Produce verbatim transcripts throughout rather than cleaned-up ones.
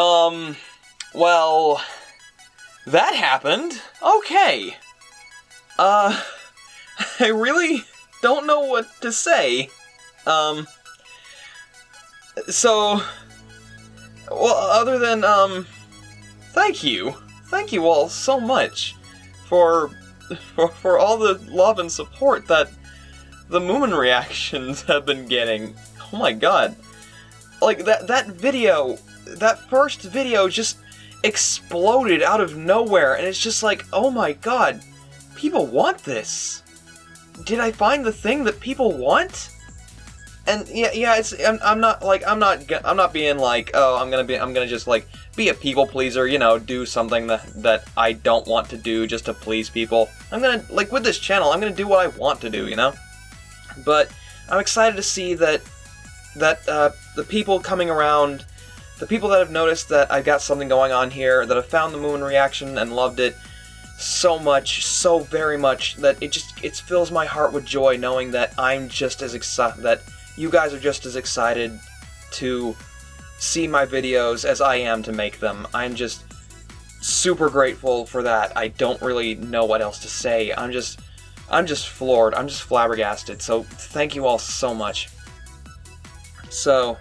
Um, well, that happened. Okay. Uh, I really don't know what to say. Um, so, well, other than, um, thank you. Thank you all so much for, for, for all the love and support that the Moomin reactions have been getting. Oh my god. Like, that, that video, that first video just exploded out of nowhere, and it's just like, oh my god, people want this. Did I find the thing that people want? And yeah, yeah, it's, I'm, I'm not, like, I'm not, I'm not being like, oh, I'm gonna be, I'm gonna just, like, be a people pleaser, you know, do something that, that I don't want to do just to please people. I'm gonna, like, with this channel, I'm gonna do what I want to do, you know? But I'm excited to see that, that, uh, the people coming around, the people that have noticed that I've got something going on here, that have found the Moomin reaction and loved it so much, so very much, that it just, it fills my heart with joy knowing that I'm just as excited, that you guys are just as excited to see my videos as I am to make them. I'm just super grateful for that. I don't really know what else to say. I'm just, I'm just floored. I'm just flabbergasted. So thank you all so much. So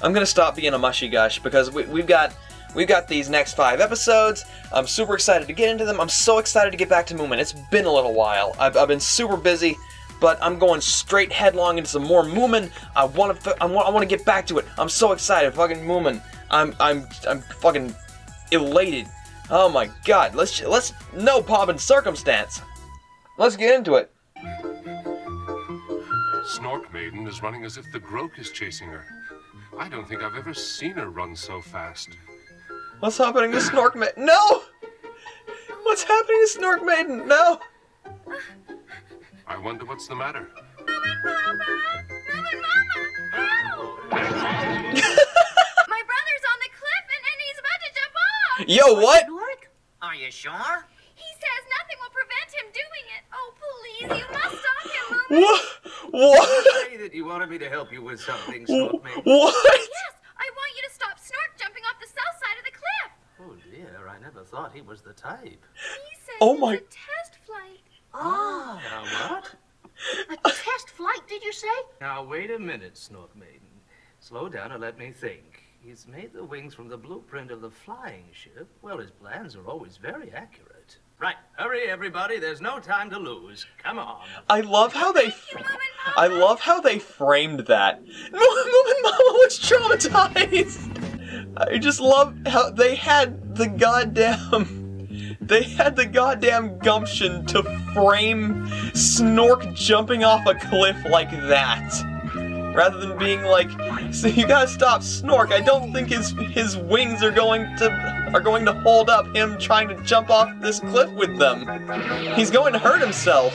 I'm gonna stop being a mushy gush because we, we've got, we've got these next five episodes. I'm super excited to get into them. I'm so excited to get back to Moomin. It's been a little while. I've, I've been super busy. But I'm going straight headlong into some more Moomin. I want to. I want. I want to get back to it. I'm so excited, fucking Moomin. I'm. I'm. I'm fucking elated. Oh my god. Let's. Let's. No pomp and circumstance. Let's get into it. Snork Maiden is running as if the Groke is chasing her. I don't think I've ever seen her run so fast. What's happening to Snork Maiden? No. What's happening to Snork Maiden? No. I wonder what's the matter. Moomin Papa! Moomin Mama! Ow! My brother's on the cliff and, and he's about to jump off! Yo, what? Snork? Are you sure? He says nothing will prevent him doing it. Oh, please, you must stop him, Moomin! What? What? You say that you wanted me to help you with something, Snork Maiden. What? Yes, I want you to stop Snork jumping off the south side of the cliff. Oh, dear, I never thought he was the type. He says oh, my... it's a test flight. Oh, now what? A test flight, did you say? Now, wait a minute, Snork Maiden. Slow down and let me think. He's made the wings from the blueprint of the flying ship. Well, his plans are always very accurate. Right, hurry, everybody. There's no time to lose. Come on. I love how they... You, I love how they framed that. Moomin Mama was traumatized. I just love how they had the goddamn... They had the goddamn gumption to frame Snork jumping off a cliff like that. Rather than being like, so you gotta stop Snork, I don't think his his wings are going to are going to hold up him trying to jump off this cliff with them. He's going to hurt himself.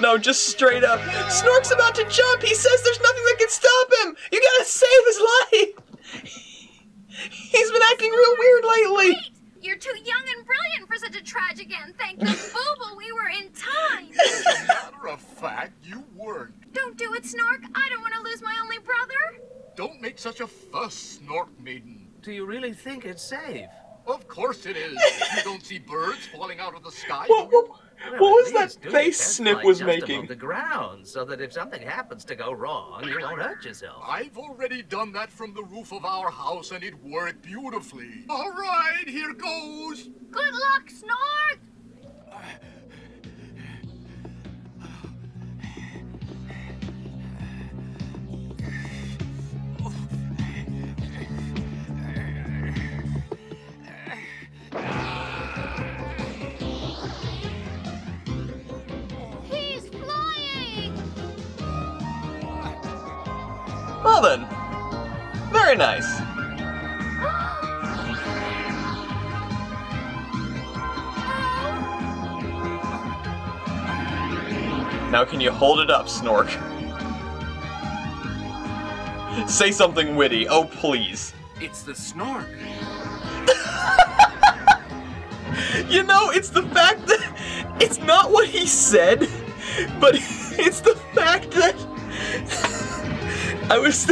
No, just straight up, Snork's about to jump, he says there's nothing that can stop him! You gotta save his life! He's been acting real weird lately! You're too young and brilliant for such a tragic end. Thank the booble we were in time. As a matter of fact, you weren't. Don't do it, Snork. I don't want to lose my only brother. Don't make such a fuss, Snork Maiden. Do you really think it's safe? Of course it is. You don't see birds falling out of the sky. What, what, what well, was that face Sniff was making? Above the ground, so that if something happens to go wrong, you won't hurt yourself. I've already done that from the roof of our house, and it worked beautifully. All right, here goes. Good luck, Snork. Well then, very nice. Now can you hold it up, Snork? Say something witty, oh please. It's the Snork. You know, it's the fact that it's not what he said, but it's the fact that I was,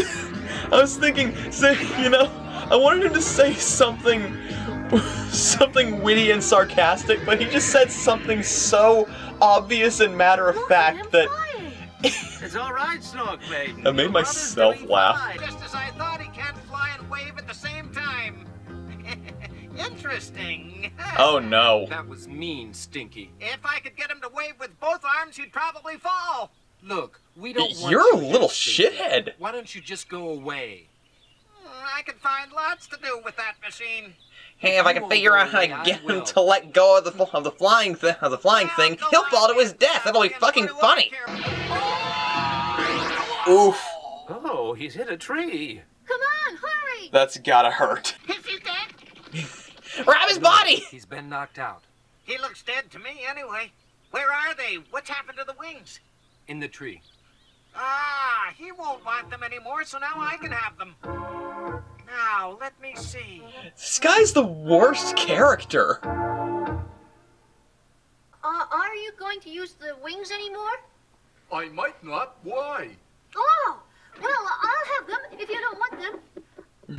I was thinking, say, you know, I wanted him to say something, something witty and sarcastic, but he just said something so obvious and matter of fact that. It's all right, Snork Maiden. I made myself laugh. Just as I thought, he can't fly and wave at the same time. Interesting. Oh no. That was mean, Stinky. If I could get him to wave with both arms, he'd probably fall. Look, we don't want you. You're a little shithead. Why don't you just go away? I could find lots to do with that machine. Hey, if I can figure out how to get him to let go of the of the flying thing, of the flying thing, he'll fall to his death. That'll be fucking funny. Oof. Oh, he's hit a tree. Come on, hurry. That's gotta hurt. If you can. Grab his body. He's been knocked out. He looks dead to me anyway. Where are they? What's happened to the wings? In the tree. Ah, he won't want them anymore, so now I can have them. Now, let me see. This guy's the worst character. Uh, are you going to use the wings anymore? I might not. Why? Oh, well, I'll have them if you don't want them.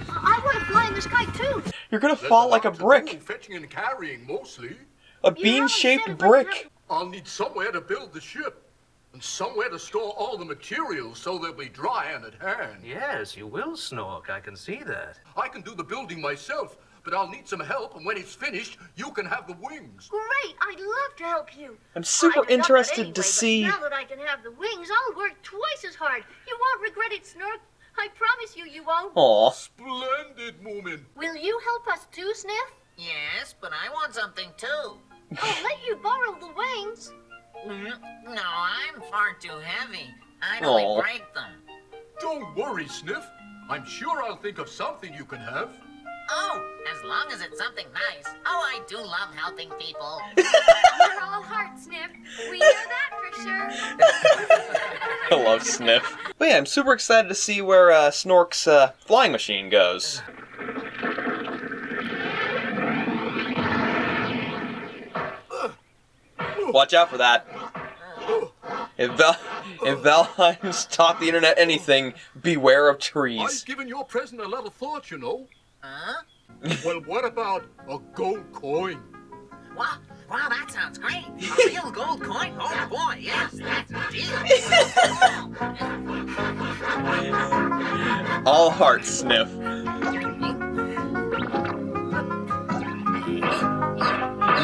I want to fly in the sky, too. You're going to fall like a brick. Do, fetching and carrying, mostly. A bean-shaped brick. I'll need somewhere to build the ship. And somewhere to store all the materials so they'll be dry and at hand. Yes, you will, Snork. I can see that. I can do the building myself, but I'll need some help, and when it's finished, you can have the wings. Great! I'd love to help you. I'm super interested anyway, to see... Now that I can have the wings, I'll work twice as hard. You won't regret it, Snork. I promise you, you won't. Aw. Splendid, Moomin. Will you help us too, Sniff? Yes, but I want something too. I'll let you borrow the wings. No, I'm far too heavy. I'd only Aww. break them. Don't worry, Sniff. I'm sure I'll think of something you can have. Oh, as long as it's something nice. Oh, I do love helping people. We're all heart, Sniff. We know that for sure. I love Sniff. But yeah, I'm super excited to see where uh, Snork's uh, flying machine goes. Watch out for that. If, Val if Valheim's taught the internet anything, beware of trees. I've given your present a lot of thought, you know. Huh? Well, what about a gold coin? What? Wow, that sounds great. A real gold coin? Oh boy, yes, that's a deal. All heart, Sniff.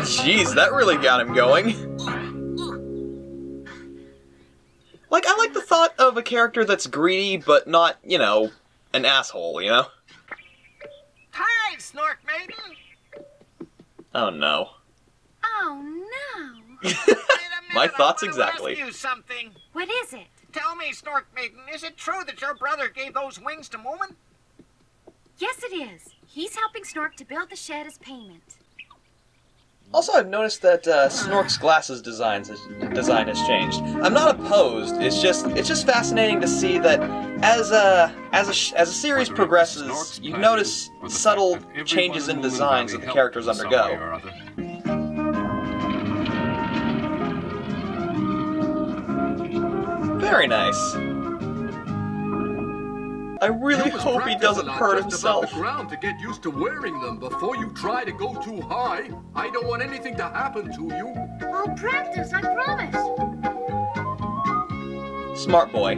Jeez, that really got him going. Like, I like the thought of a character that's greedy, but not, you know, an asshole, you know? Hi, Snork Maiden! Oh, no. Oh, no! Wait a minute, my thoughts I want exactly. To ask you something. What is it? Tell me, Snork Maiden, is it true that your brother gave those wings to Moomin? Yes, it is. He's helping Snork to build the shed as payment. Also, I've noticed that uh, Snork's glasses designs has, design has changed. I'm not opposed. It's just it's just fascinating to see that as a as a sh as a series progresses, you notice subtle changes in designs that the characters undergo. Very nice. I really hope he doesn't hurt himself. The ground to get used to wearing them before you try to go too high. I don't want anything to happen to you. I'll practice, I promise. Smart boy.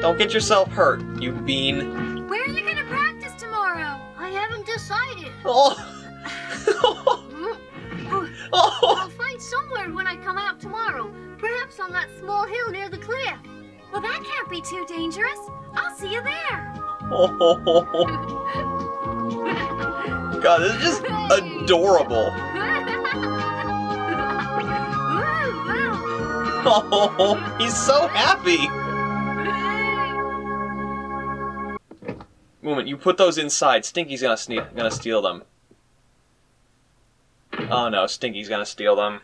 Don't get yourself hurt, you bean. Where are you gonna practice tomorrow? I haven't decided. Oh. Oh. I'll find somewhere when I come out tomorrow. Perhaps on that small hill near the cliff. Well, that can't be too dangerous. I'll see you there. Oh. God, this is just adorable. Oh, he's so happy. Moomin, you put those inside. Stinky's gonna sne- gonna steal them. Oh no, Stinky's gonna steal them.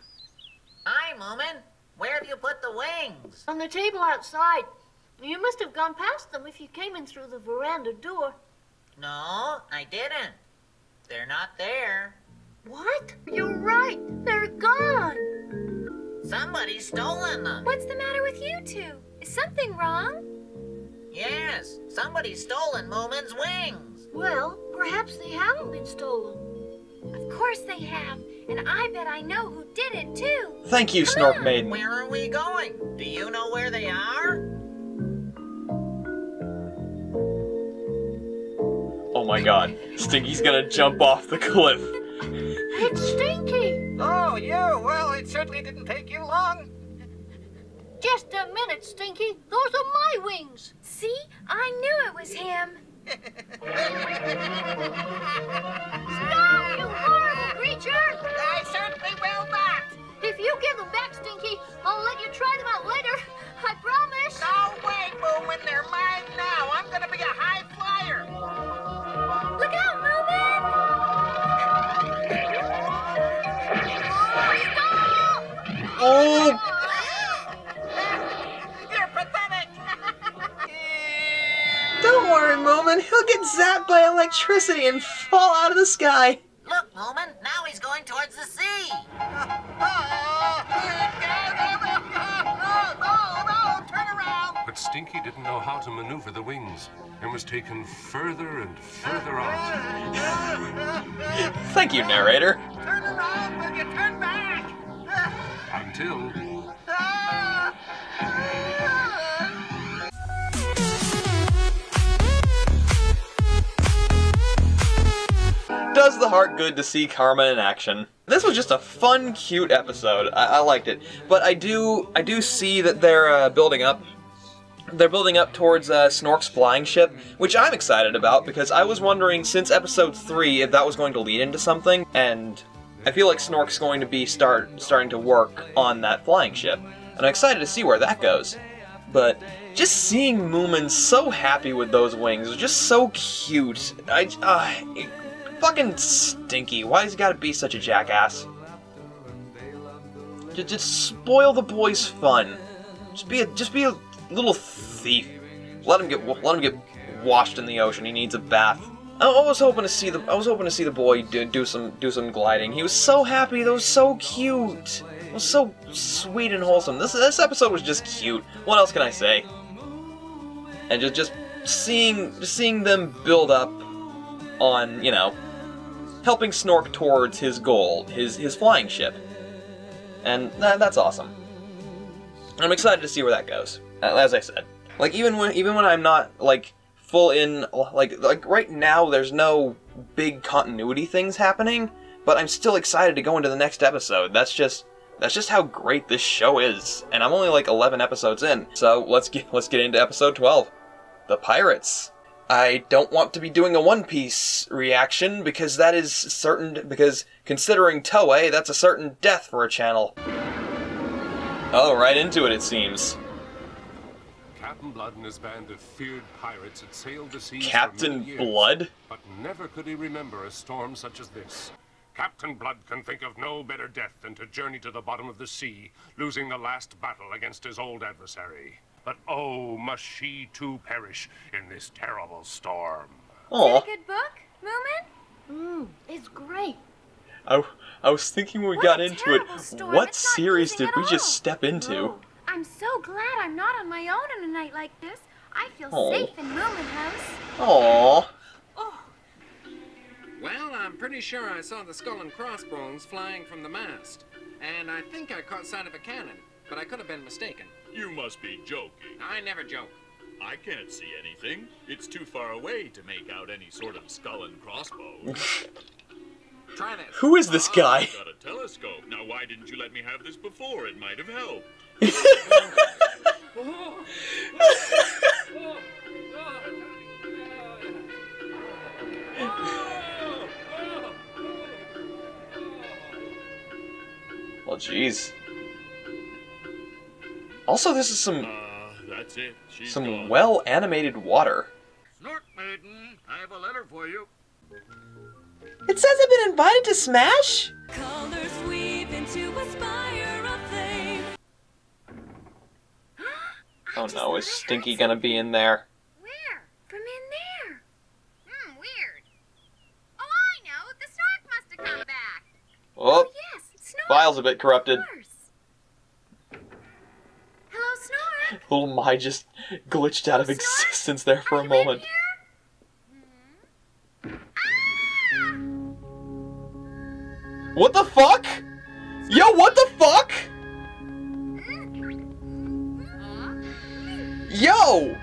Hi, Moomin. Where have you put the wings? On the table outside. You must have gone past them if you came in through the veranda door. No, I didn't. They're not there. What? You're right. They're gone. Somebody's stolen them. What's the matter with you two? Is something wrong? Yes, somebody's stolen Moomin's wings. Well, perhaps they haven't been stolen. Of course they have, and I bet I know who did it too. Thank you, Snork Maiden. Where are we going? Do you know where they are? Oh my god, Stinky's gonna jump off the cliff. It's Stinky! Oh, you! Well, it certainly didn't take you long. Just a minute, Stinky. Those are my wings. See? I knew it was him. Stop, you horrible creature! I certainly will not! If you give them back, Stinky, I'll let you try them out later. I promise. No way, Moomin. They're mine now. I'm gonna be a high flyer. Look out, Moomin! Oh! You're pathetic! Don't worry, Moomin. He'll get zapped by electricity and fall out of the sky. Look, Moomin. Now he's going towards the sea. But Stinky didn't know how to maneuver the wings and was taken further and further out. Thank you, narrator. Turn around when you turn back. Until... Does the heart good to see karma in action? This was just a fun, cute episode. I, I liked it, but I do, I do see that they're uh, building up. They're building up towards uh, Snork's flying ship, which I'm excited about because I was wondering since episode three if that was going to lead into something, and I feel like Snork's going to be start starting to work on that flying ship, and I'm excited to see where that goes. But just seeing Moomin so happy with those wings was just so cute. I uh, fucking Stinky. Why does he gotta be such a jackass? Just, just spoil the boy's fun. Just be a just be a little thief. Let him get let him get washed in the ocean. He needs a bath. I was hoping to see the I was hoping to see the boy do, do some do some gliding. He was so happy. That was so cute. It was so sweet and wholesome. This this episode was just cute. What else can I say? And just just seeing just seeing them build up on, you know, helping Snork towards his goal, his his flying ship, and that, that's awesome. I'm excited to see where that goes. As I said, like even when even when I'm not like. Full in, like, like right now there's no big continuity things happening, but I'm still excited to go into the next episode. That's just, that's just how great this show is, and I'm only like eleven episodes in. So let's get, let's get into episode twelve, The Pirates. I don't want to be doing a One Piece reaction because that is certain, because considering Toei, that's a certain death for a channel. Oh, right into it, it seems. Captain Blood and his band of feared pirates had sailed the seas Captain for many years, Blood? But never could he remember a storm such as this. Captain Blood can think of no better death than to journey to the bottom of the sea, losing the last battle against his old adversary. But oh, must she too perish in this terrible storm. Aww. Is it a good book, Moomin? Mmm, it's great. I, I was thinking when we what got into it, storm. What it's series did we all. just step into? No. I'm so glad I'm not on my own on a night like this. I feel Aww. safe in Moomin House. Aww. Oh. Well, I'm pretty sure I saw the skull and crossbones flying from the mast. And I think I caught sight of a cannon, but I could have been mistaken. You must be joking. I never joke. I can't see anything. It's too far away to make out any sort of skull and crossbones. Try this. Who is this guy? I've got a telescope. Now, why didn't you let me have this before? It might have helped. Well, geez. Also, this is some uh, that's it. She's some gone. well animated water. Snork Maiden, I have a letter for you. It says I've been invited to Smash. Colors weave into a spire of flame. Oh no, is Stinky gonna be in there? Where? From in there? Hmm, weird. Oh, I know. The Snork must have come back. Oh, oh yes. Snork. File's a bit corrupted. Hello, Snork. Little My just glitched out of existence there for a moment. What the fuck? Yo, what the fuck? Yo!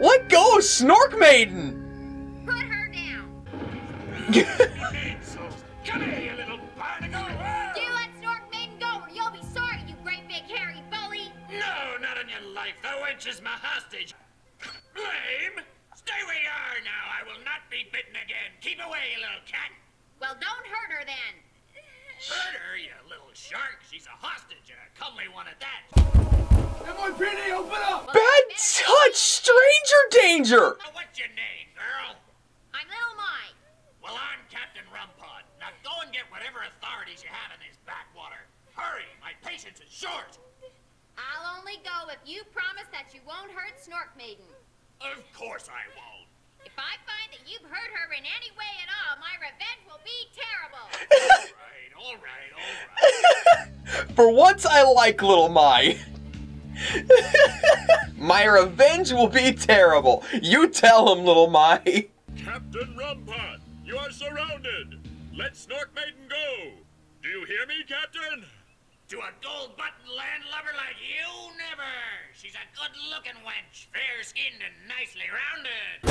Let go of Snork Maiden! Put her down! Come here, you little barnacle! Do you let Snork Maiden go or you'll be sorry, you great big hairy bully! No, not on your life. The wench is my hostage. Lame! Stay where you are now. I will not be bitten again. Keep away, you little cat! Well, don't hurt her then. Hurt her, you little shark. She's a hostage, a comely one at that. M I P D, open up! Bad touch! Stranger danger! Now what's your name, girl? I'm Little My. Well, I'm Captain Rumpot. Now go and get whatever authorities you have in this backwater. Hurry, my patience is short. I'll only go if you promise that you won't hurt Snork Maiden. Of course I won't. If I find that you've hurt her in any way at all, my revenge will be terrible. Alright, alright, alright. For once, I like Little My. My revenge will be terrible. You tell him, Little My. Captain Rumpot, you are surrounded. Let Snork Maiden go. Do you hear me, Captain? To a gold button landlubber like you, never. She's a good-looking wench, fair-skinned and nicely rounded.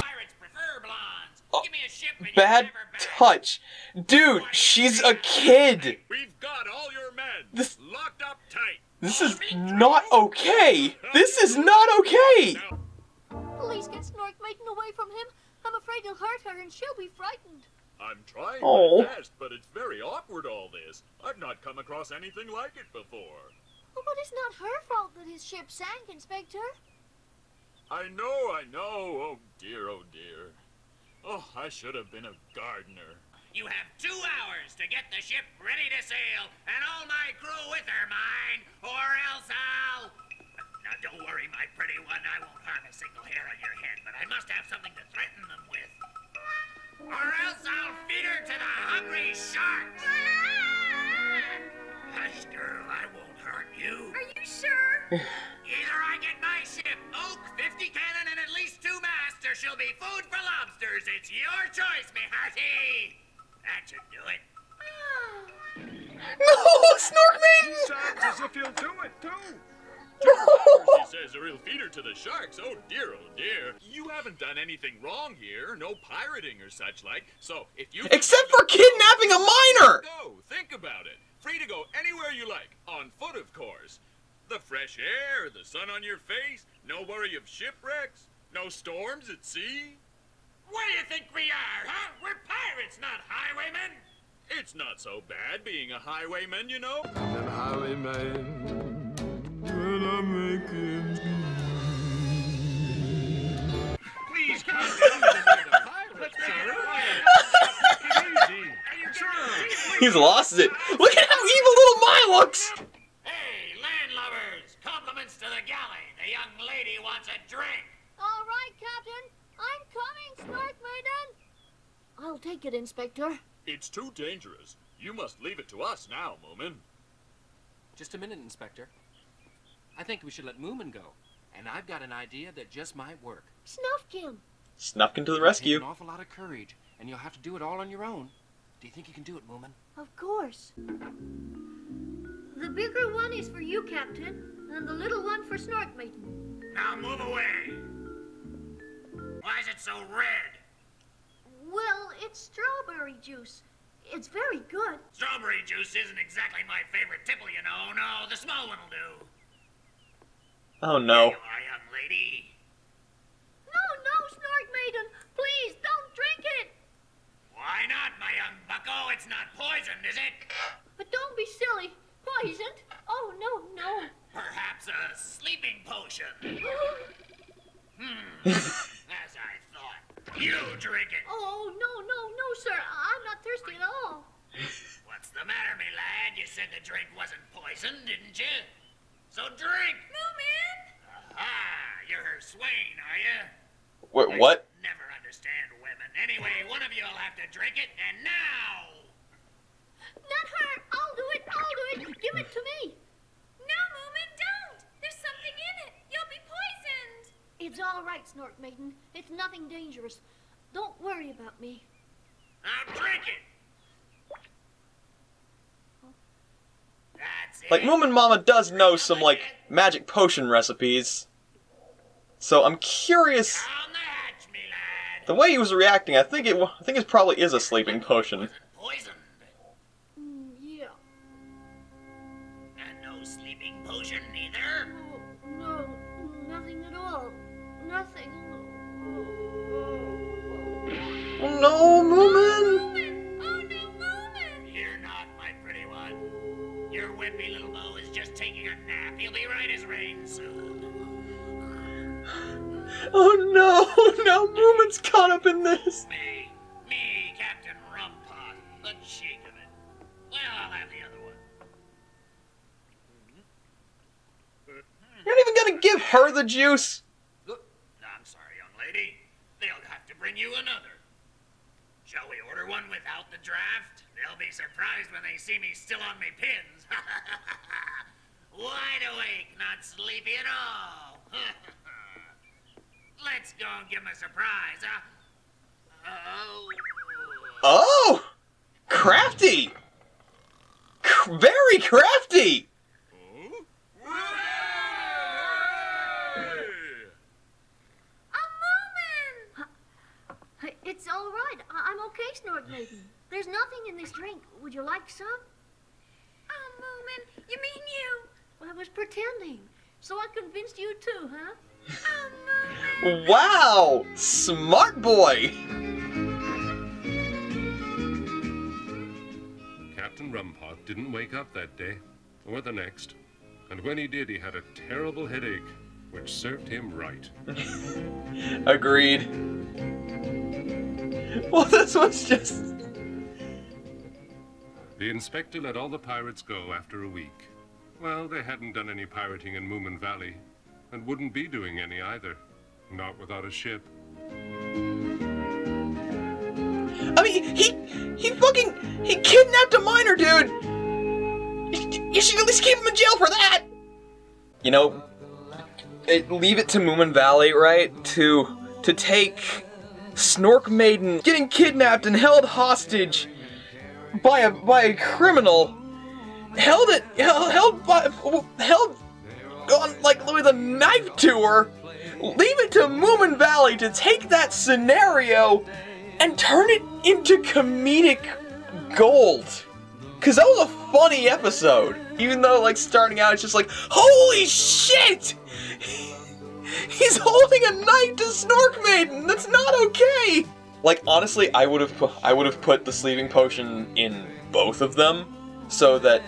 Pirates prefer blondes. Give me a ship and you'll never back. Touch. Dude, she's a kid! We've got all your men this, locked up tight. This is not okay! This is not okay! Please get Snork Maiden away from him. I'm afraid he'll hurt her and she'll be frightened. I'm trying oh. my best, but it's very awkward all this. I've not come across anything like it before. Well, but it's not her fault that his ship sank, Inspector. I know, I know. Oh dear, oh dear. Oh, I should have been a gardener. You have two hours to get the ship ready to sail, and all my crew with her, mine, or else I'll... Now, don't worry, my pretty one. I won't harm a single hair on your head, but I must have something to threaten them with. Or else I'll feed her to the hungry sharks! Hush, girl, I won't hurt you. Are you sure? Either I get my ship, oak, fifty cannon, and at least two masts, or she'll be food for lobsters. It's your choice, me hearty! That should do it. No, Snork Maiden! He sounds as if he'll do it, too. She says a real feeder to the sharks. Oh dear, oh dear. You haven't done anything wrong here. No pirating or such like. So if you... Except for kidnapping a minor! Go, think about it. Free to go anywhere you like. On foot, of course. The fresh air, the sun on your face. No worry of shipwrecks. No storms at sea. What do you think we are, huh? We're pirates, not highwaymen! It's not so bad being a highwayman, you know. I'm a highwayman. Will I make him? Please come down to the pirates, sir. He's lost it. Look at how evil Little My looks! Hey, landlubbers! Compliments to the galley. The young lady wants a drink. All right, Captain. I'm coming, Snork Maiden! I'll take it, Inspector. It's too dangerous. You must leave it to us now, Moomin. Just a minute, Inspector. I think we should let Moomin go. And I've got an idea that just might work. Snufkin! Snufkin to the rescue. An awful lot of courage, and you'll have to do it all on your own. Do you think you can do it, Moomin? Of course. The bigger one is for you, Captain, and the little one for Snork Maiden. Now move away! Why is it so red? Well, it's strawberry juice. It's very good. Strawberry juice isn't exactly my favorite tipple, you know. No, the small one will do. Oh, no. There you are, young lady. No, no, Snork Maiden. Please, don't drink it. Why not, my young bucko? It's not poisoned, is it? But don't be silly. Poisoned? Oh, no, no. Perhaps a sleeping potion. Hmm. As I thought. You drink it. Oh, no, no, no, sir. I'm not thirsty at all. What's the matter, me lad? You said the drink wasn't poisoned, didn't you? So drink. Moomin! Aha! You're her swain, are you? Wait, what? I never understand women. Anyway, one of you will have to drink it, and now! Give it to me. No, Moomin, don't. There's something in it. You'll be poisoned. It's all right, Snork Maiden. It's nothing dangerous. Don't worry about me. I'll drink it. That's it. Like, Moomin Mama does know some, like, magic potion recipes. So I'm curious. Down the hatch, me lad. The way he was reacting, I think it I think it probably is a sleeping potion. Poisoned. Mm, yeah. And no sleeping potion neither. No, no, nothing at all. Nothing. Oh no, Moomin! Oh, oh no, Moomin! You're not, my pretty one. Your wimpy little beau is just taking a nap. He'll be right as rain soon. Oh no! Now Moomin's caught up in this! Me! Me, Captain Rumpot! The cheek of it! Well, I'll have the other one. You're not even gonna give her the juice! No, I'm sorry, young lady. They'll have to bring you another. Shall we order one without the draft? They'll be surprised when they see me still on me pins. Wide awake, not sleepy at all! Let's go and give him a surprise, huh? Uh-oh. Oh! Crafty! C- very crafty! Oh, Moomin! It's all right. I I'm okay, Snork Maiden. There's nothing in this drink. Would you like some? Oh, Moomin, you mean you? Well, I was pretending. So I convinced you too, huh? Wow! Smart boy! Captain Rumpot didn't wake up that day, or the next. And when he did, he had a terrible headache, which served him right. Agreed. Well, this was just... The inspector let all the pirates go after a week. Well, they hadn't done any pirating in Moomin Valley. And wouldn't be doing any either. Not without a ship. I mean, he... He fucking... He kidnapped a miner, dude! You, you should at least keep him in jail for that! You know... It, leave it to Moomin Valley, right? To... To take... Snork Maiden getting kidnapped and held hostage... By a... By a criminal... Held it... Held... Held... By, held on, like, with a knife to her, leave it to Moomin Valley to take that scenario and turn it into comedic gold. Cause that was a funny episode. Even though, like, starting out, it's just like, holy shit! He's holding a knife to Snork Maiden! That's not okay! Like, honestly, I would've pu- I would've put the sleeping potion in both of them, so that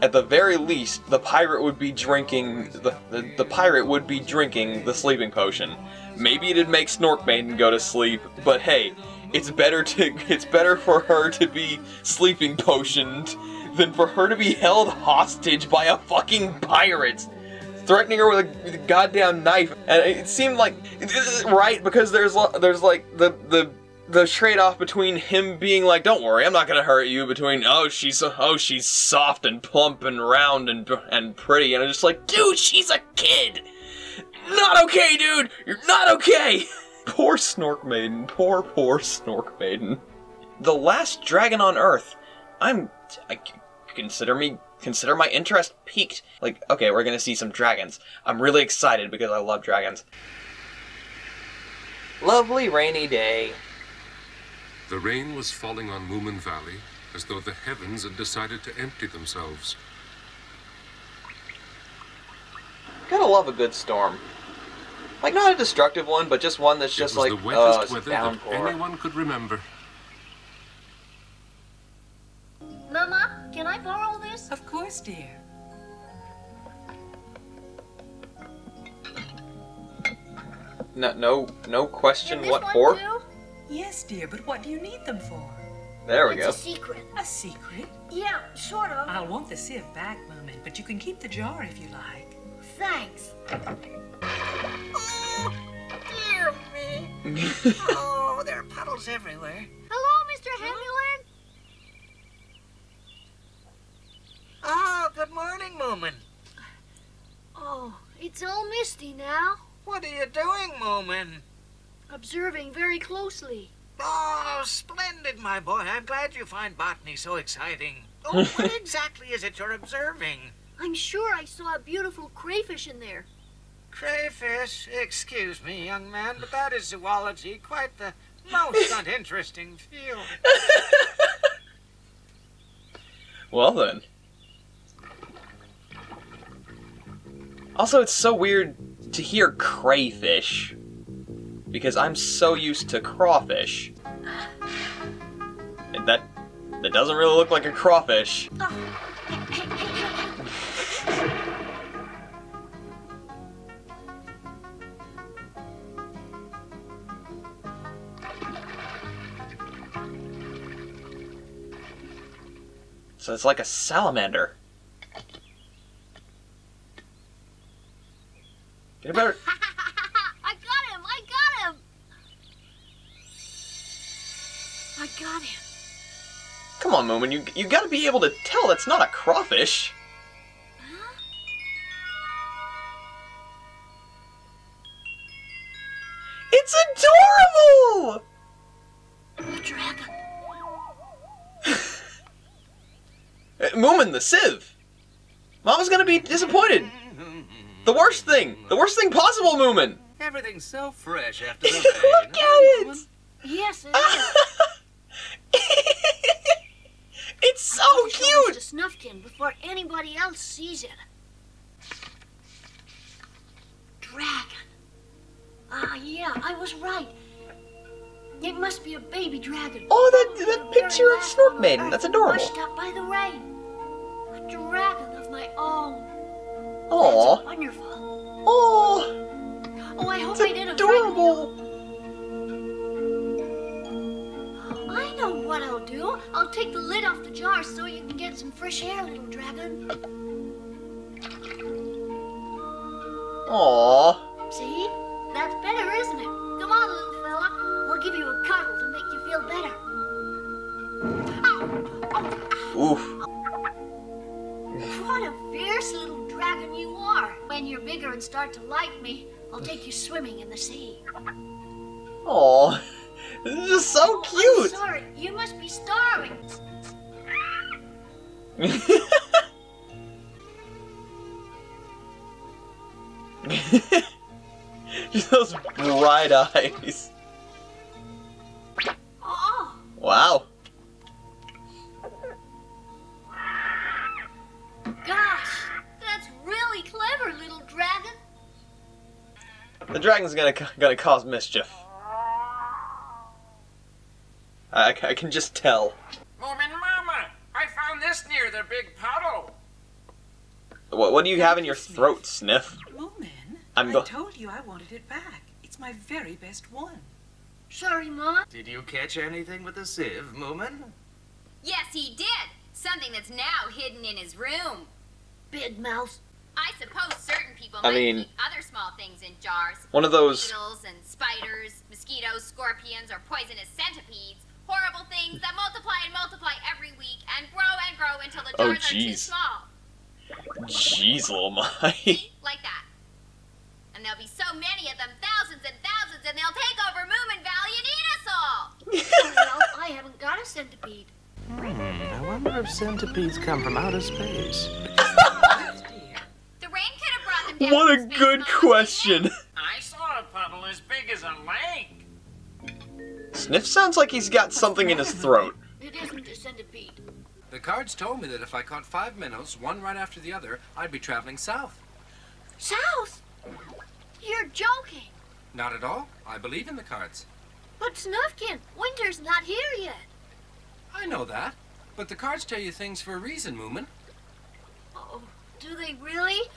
at the very least, the pirate would be drinking the, the the pirate would be drinking the sleeping potion. Maybe it'd make Snork Maiden go to sleep, but hey, it's better to it's better for her to be sleeping potioned than for her to be held hostage by a fucking pirate, threatening her with a, with a goddamn knife. And it seemed like right because there's there's like the the. The trade-off between him being like, "Don't worry, I'm not gonna hurt you," between, "Oh, she's oh, she's soft and plump and round and and pretty," and I'm just like, "Dude, she's a kid. Not okay, dude. You're not okay." Poor Snork Maiden. Poor, poor Snork Maiden. The last dragon on Earth. I'm. I consider me consider my interest piqued. Like, okay, we're gonna see some dragons. I'm really excited because I love dragons. Lovely rainy day. The rain was falling on Moomin Valley as though the heavens had decided to empty themselves. Gotta love a good storm. Like, not a destructive one, but just one that's just like, the wettest weather that anyone could remember. Mama, can I borrow this? Of course, dear. No, no, no question what for? Yes, dear, but what do you need them for? There we go. It's a secret. A secret? Yeah, sort of. I'll want the sieve back, Moomin, but you can keep the jar if you like. Thanks. Oh, dear me. Oh, there are puddles everywhere. Hello, Mister Hemulen. Oh, good morning. It's all misty now. What are you doing, Moomin? Observing very closely. Oh, splendid, my boy. I'm glad you find botany so exciting. Oh, what exactly is it you're observing? I'm sure I saw a beautiful crayfish in there. Crayfish? Excuse me, young man, but that is zoology. Quite the most uninteresting field. Well, then. Also, it's so weird to hear crayfish, because I'm so used to crawfish. And that, that doesn't really look like a crawfish. So it's like a salamander. Get a better... I got him! I got him! I got him. Come on, Moomin. You, you gotta be able to tell that's not a crawfish. Huh? It's adorable! A dragon. Moomin the sieve! Mama's gonna be disappointed! The worst thing! The worst thing possible, Moomin! Everything's so fresh after the rain. Look at it! Yes, it is! It's so I cute! It's a Snufkin before anybody else sees it. Dragon. Ah, uh, yeah, I was right. It must be a baby dragon. Oh, that, that picture of Snork Maiden. That's adorable. Pushed up by the rain. A dragon of my own. Aww. That's wonderful. Aww. Oh, I hope I didn't frighten you. I know what I'll do. I'll take the lid off the jar so you can get some fresh air, little dragon. Aww. See? That's better, isn't it? Come on, little fella. I'll give you a cuddle to make you feel better. Oof. What a fierce little dragon you are. When you're bigger and start to like me, I'll take you swimming in the sea. Aw, this is so cute. Oh, sorry, you must be starving. Just those bright eyes. Wow. Gosh, that's really clever, little dragon. The dragon's gonna gonna cause mischief. I, I can just tell. Moomin Mama, I found this near the big puddle. What What do you Thank have in you your Sniff. throat, Sniff? Moomin, I'm I told you I wanted it back. It's my very best one. Sorry, Mama. Did you catch anything with the sieve, Moomin? Yes, he did. Something that's now hidden in his room. Big mouse. I suppose certain people I might mean, keep other small things in jars. One of those needles and spiders, mosquitoes, scorpions, or poisonous centipedes. Horrible things that multiply and multiply every week and grow and grow until the jars oh, are too small. Jeez, little my. See? Like that. And there'll be so many of them, thousands and thousands, and they'll take over Moomin Valley and eat us all! Oh, well, I haven't got a centipede. Hmm, I wonder if centipedes come from outer space. The rain could have brought them down. What a good question! I saw a puddle as big as a lake! Sniff sounds like he's got something in his throat. It isn't a centipede. The cards told me that if I caught five minnows, one right after the other, I'd be traveling south. South? You're joking. Not at all. I believe in the cards. But Snufkin, winter's not here yet. I know that. But the cards tell you things for a reason, Moomin. Oh, do they really?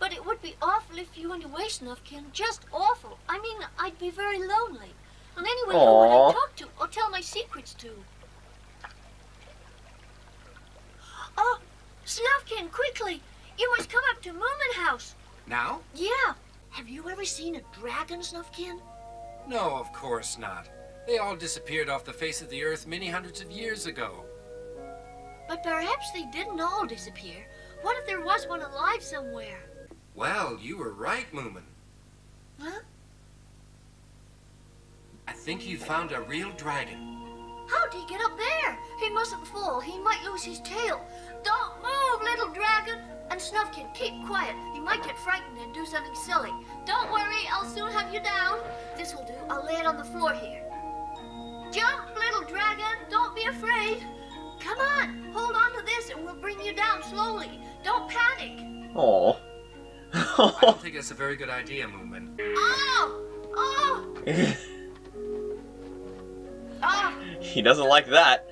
But it would be awful if you went away, Snufkin. Just awful. I mean, I'd be very lonely. And anyway, who would I talk to or tell my secrets to? Oh, Snufkin, quickly. You must come up to Moomin House. Now? Yeah. Have you ever seen a dragon, Snufkin? No, of course not. They all disappeared off the face of the earth many hundreds of years ago. But perhaps they didn't all disappear. What if there was one alive somewhere? Well, you were right, Moomin. Huh? I think you found a real dragon. How'd he get up there? He mustn't fall. He might lose his tail. Don't move, little dragon. And Snufkin, keep quiet. He might get frightened and do something silly. Don't worry, I'll soon have you down. This will do. I'll lay it on the floor here. Jump, little dragon. Don't be afraid. Come on. Hold on to this and we'll bring you down slowly. Don't panic. Aww. I don't think that's a very good idea, Moomin. Oh! Oh! Ah. He doesn't like that.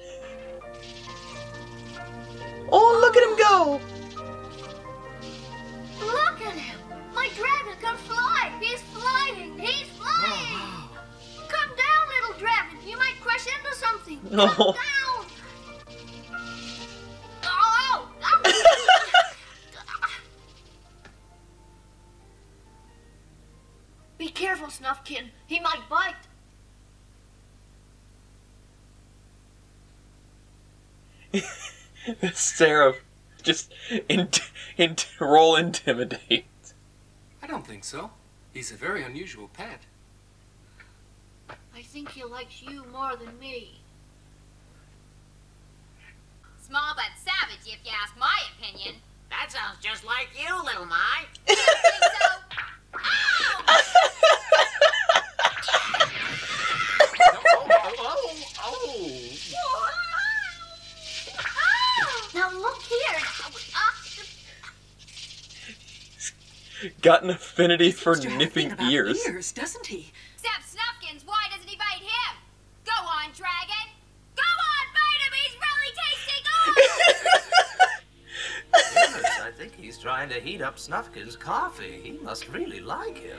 Oh, look at him go! Look at him! My dragon can fly! He's flying! He's flying! Oh. Come down, little dragon! You might crash into something! Come oh. down! Oh! Be careful, Snufkin. He might bite. The stare of just in, in, roll intimidate. I don't think so. He's a very unusual pet. I think he likes you more than me. Small but savage, if you ask my opinion. That sounds just like you, Little My. You think so? Ow! Oh, oh, oh, oh. Oh. Now look here. Got an affinity for nipping ears. ears, doesn't he? Except Snufkin's. Why doesn't he bite him? Go on, dragon. Go on, bite him. He's really tasting oil. Yes, I think he's trying to heat up Snufkin's coffee. He must really like him.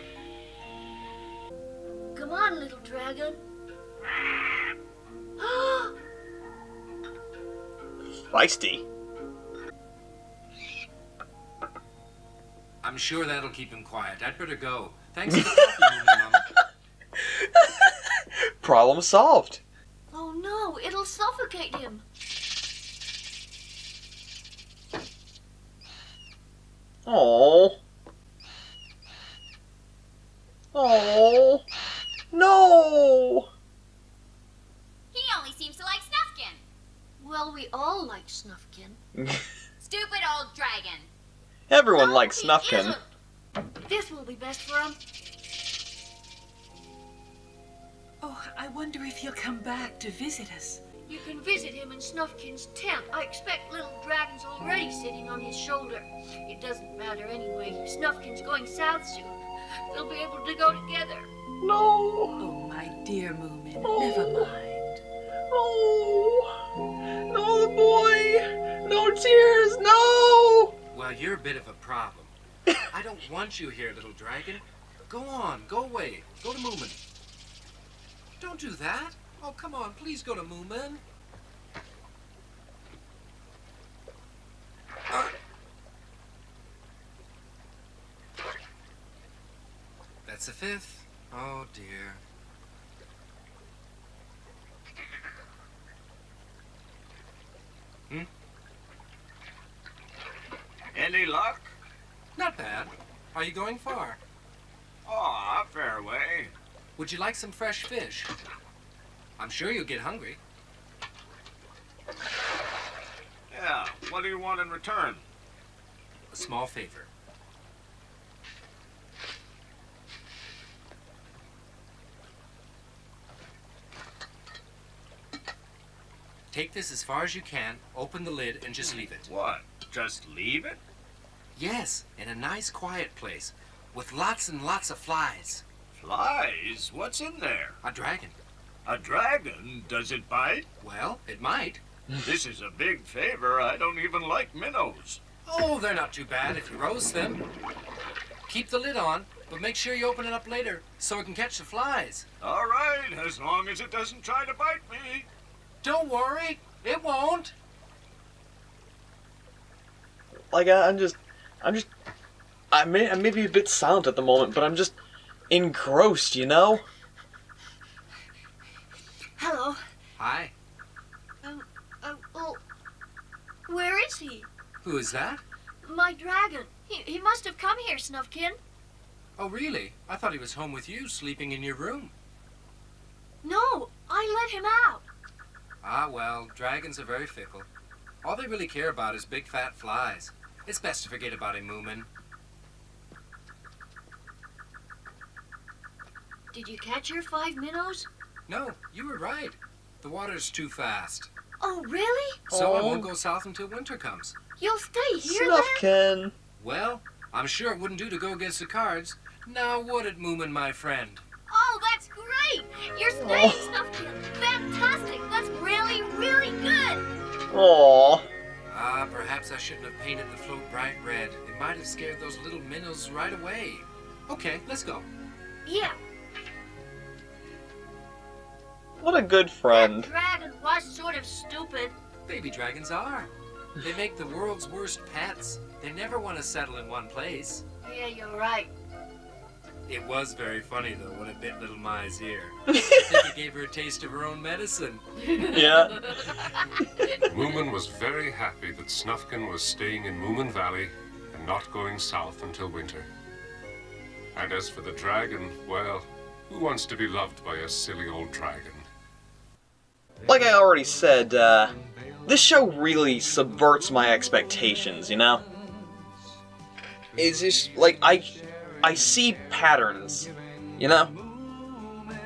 Come on, little dragon. Feisty. I'm sure that'll keep him quiet. I'd better go. Thanks for talking to me, Mama. Problem solved. Oh no, it'll suffocate him. Oh. Oh. No. He only seems to like Snufkin. Well, we all like Snufkin. Stupid old dragon. Everyone no, likes Snufkin. Isn't. This will be best for him. Oh, I wonder if he'll come back to visit us. You can visit him in Snufkin's tent. I expect little dragon's already sitting on his shoulder. It doesn't matter anyway. Snufkin's going south soon. They'll be able to go together. No. Oh, my dear Moomin, oh. Never mind. No. No, boy. No tears. No. Well, you're a bit of a problem. I don't want you here, little dragon. Go on, go away. Go to Moomin. Don't do that. Oh, come on, please go to Moomin. Uh. That's the fifth. Oh, dear. Hmm? Any luck? Not bad. Are you going far? Aw, fair way. Would you like some fresh fish? I'm sure you'll get hungry. Yeah, what do you want in return? A small favor. Take this as far as you can, open the lid, and just leave it. What? Just leave it? Yes, in a nice quiet place, with lots and lots of flies. Flies? What's in there? A dragon. A dragon? Does it bite? Well, it might. This is a big favor. I don't even like minnows. Oh, they're not too bad if you roast them. Keep the lid on, but make sure you open it up later so it can catch the flies. All right, as long as it doesn't try to bite me. Don't worry, it won't. Like, I, I'm just, I'm just, I may, I may be a bit silent at the moment, but I'm just engrossed, you know? Hello. Hi. Um, uh, well, where is he? Who is that? My dragon. He, he must have come here, Snufkin. Oh, really? I thought he was home with you, sleeping in your room. No, I let him out. Ah, well, dragons are very fickle. All they really care about is big fat flies. It's best to forget about him, Moomin. Did you catch your five minnows? No, you were right. The water's too fast. Oh, really? So oh. I won't go south until winter comes. You'll stay here, Snufkin. Then? Well, I'm sure it wouldn't do to go against the cards. Now would it, Moomin, my friend? Oh, that's great! You're staying, oh. Snufkin. Fantastic! That's really, really good! Aww. Ah, perhaps I shouldn't have painted the float bright red. It might have scared those little minnows right away. Okay, let's go. Yeah. What a good friend. That dragon was sort of stupid. Baby dragons are. They make the world's worst pets. They never want to settle in one place. Yeah, you're right. It was very funny, though, when it bit Little My's ear. I think it gave her a taste of her own medicine. Yeah. Moomin was very happy that Snufkin was staying in Moomin Valley and not going south until winter. And as for the dragon, well, who wants to be loved by a silly old dragon? Like I already said, uh, this show really subverts my expectations, you know? It's just, like, I, I see patterns, you know?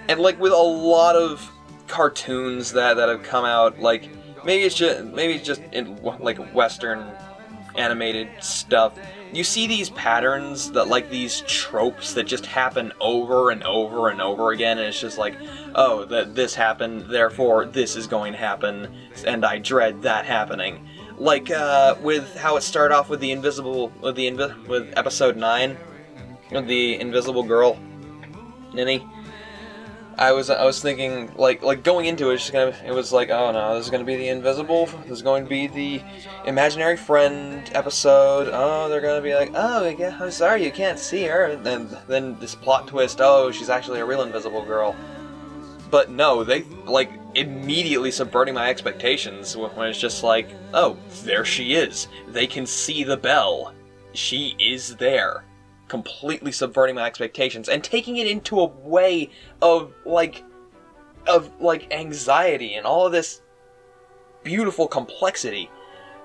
And, like, with a lot of cartoons that, that have come out, like, maybe it's just, maybe it's just in, like, Western animated stuff, you see these patterns that, like, these tropes that just happen over and over and over again, and it's just like, oh, that this happened, therefore this is going to happen, and I dread that happening. Like uh, with how it started off with the invisible, with the invi with episode nine, with the invisible girl, Ninny. I was I was thinking like like going into it, just gonna, it was like, oh no, this is gonna be the invisible, this is going to be the imaginary friend episode. Oh, they're gonna be like, oh yeah, I'm sorry you can't see her, and then, then this plot twist. Oh, she's actually a real invisible girl. But no, they like immediately subverting my expectations when it's just like, oh, there she is. They can see the bell. She is there. Completely subverting my expectations and taking it into a way of like of like anxiety and all of this beautiful complexity.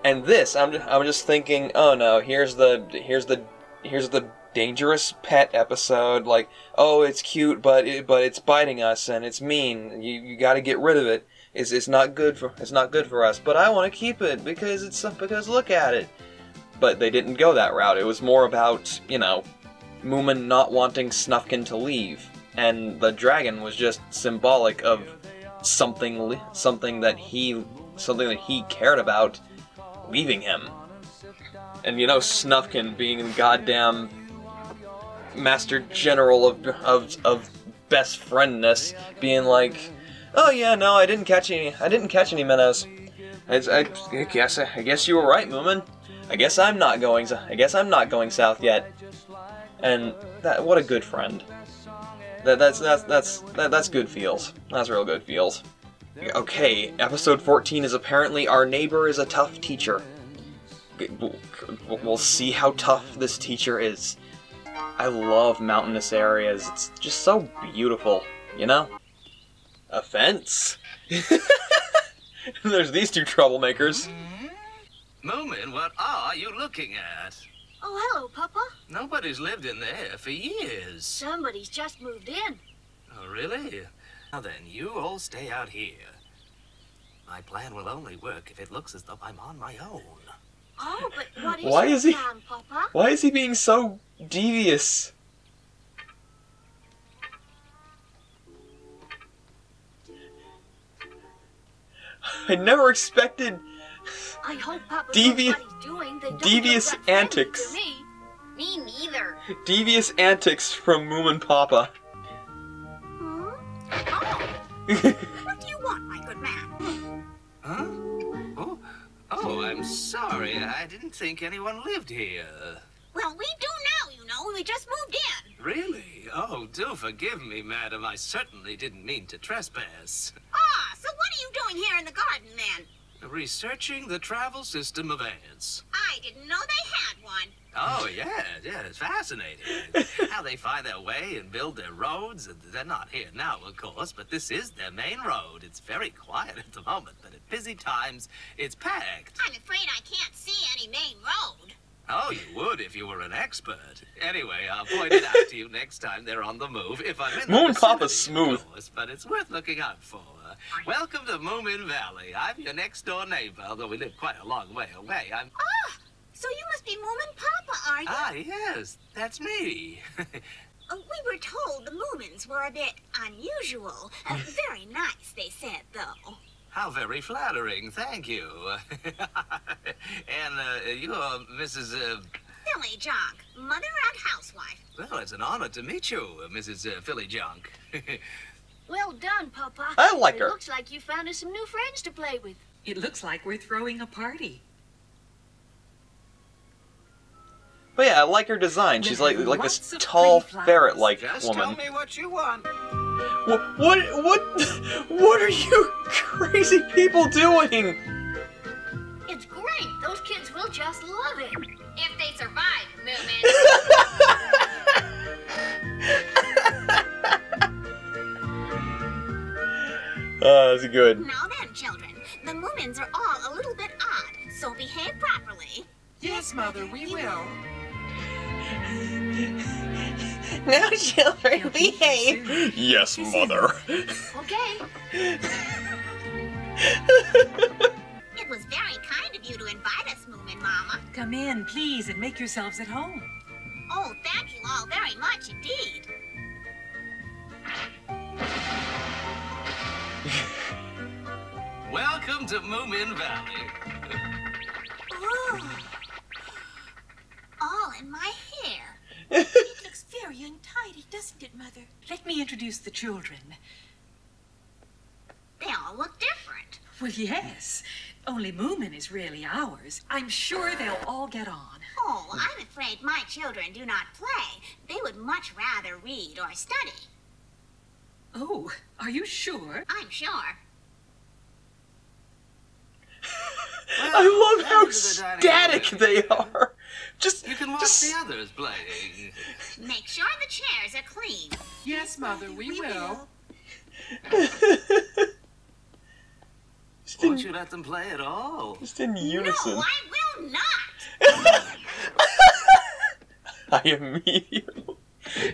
And this I'm just, I'm just thinking, oh no, here's the here's the here's the dangerous pet episode, like, oh, it's cute but it, but it's biting us and it's mean. You you got to get rid of it. It's it's not good for it's not good for us, but I want to keep it because it's because look at it. But they didn't go that route. It was more about, you know, Moomin not wanting Snufkin to leave, and the dragon was just symbolic of something, something that he, something that he cared about leaving him. And you know, Snufkin being the goddamn master general of of of best friendness, being like, oh yeah, no, I didn't catch any, I didn't catch any minnows. I, I, I guess, I guess you were right, Moomin. I guess I'm not going. I guess I'm not going south yet. And that, what a good friend. That that's that's that's that, that's good feels. That's real good feels. Okay, episode fourteen is apparently Our Neighbor is a Tough Teacher. We'll see how tough this teacher is. I love mountainous areas. It's just so beautiful, you know. A fence. There's these two troublemakers. Moomin, what are you looking at? Oh, hello, Papa. Nobody's lived in there for years. Somebody's just moved in. Oh, really? Now then, you all stay out here. My plan will only work if it looks as though I'm on my own. Oh, but what is Why your is he... plan, Papa? Why is he being so devious? I never expected... I hope Papa Devi doing. Devious antics. Me. me neither. Devious antics from Moomin Papa. Hmm? Oh. What do you want, my good man? Huh? Oh, oh, I'm sorry. I didn't think anyone lived here. Well, we do now, you know. We just moved in. Really? Oh, do forgive me, madam. I certainly didn't mean to trespass. Ah, so what are you doing here in the garden, then? Researching the travel system of ants. I didn't know they had one. Oh, yeah, yeah, it's fascinating. How they find their way and build their roads. And they're not here now, of course, but this is their main road. It's very quiet at the moment, but at busy times, it's packed. I'm afraid I can't see any main road. Oh, you would if you were an expert. Anyway, I'll point it out to you next time they're on the move. If I'm in the Moomin Papa's smooth. Course, but it's worth looking out for. Welcome to Moomin Valley. I'm your next-door neighbor, although we live quite a long way away. I'm... Oh, so you must be Moomin Papa, are you? Ah, yes. That's me. uh, we were told the Moomins were a bit unusual. Uh, very nice, they said, though. How very flattering, thank you. And uh, you're Missus Uh... Fillyjonk, mother and housewife. Well, it's an honor to meet you, Missus Uh, Fillyjonk. Well done, Papa. I like her. It looks like you found us some new friends to play with. It looks like we're throwing a party. But yeah, I like her design. She's like like this tall ferret-like woman. Just tell me what you want. What, what, what, what are you crazy people doing? It's great. Those kids will just love it. If they survive, Moomin. Oh, that's good. Now then, children, the Moomins are all a little bit odd, so behave properly. Yes, Mother, we will. Now, children, behave. Yes, Mother. Okay. It was very kind of you to invite us, Moomin Mama. Come in, please, and make yourselves at home. Oh, thank you all very much indeed. Welcome to Moomin Valley. Ooh. All in my hair. It looks very untidy, doesn't it, Mother? Let me introduce the children. They all look different. Well, yes. Only Moomin is really ours. I'm sure they'll all get on. Oh, I'm afraid my children do not play. They would much rather read or study. Oh, are you sure? I'm sure. Well, I love how static they are. Just you can watch just... the others playing. Make sure the chairs are clean. Yes, Mother, we, we will. will. Just in... Won't you let them play at all? Just in unison. No, I will not. I immediately.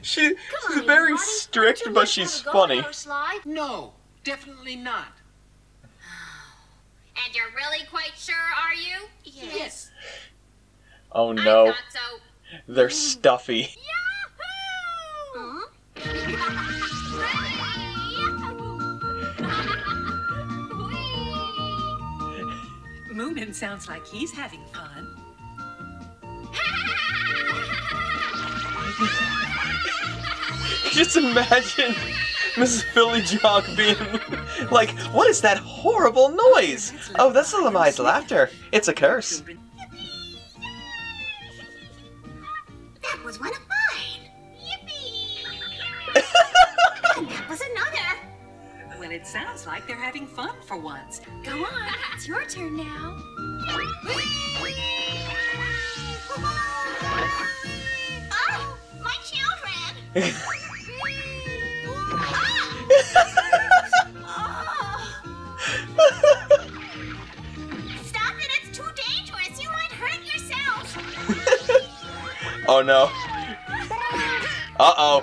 She, she's on, very strict, but let she's let funny. No, definitely not. And you're really quite sure, are you? Yes. Oh no. I thought so. They're stuffy. Yahoo! Uh-huh. Moomin sounds like he's having fun. Just imagine Missus Fillyjonk being like, what is that horrible noise? Oh, that's Little My's laughter. It's a curse. That was one of mine. Yippee! And that was another. Well, it sounds like they're having fun for once. Go on, it's your turn now. Oh, my children! Stop it, it's too dangerous. You might hurt yourself. Oh no. Uh-oh. Oh,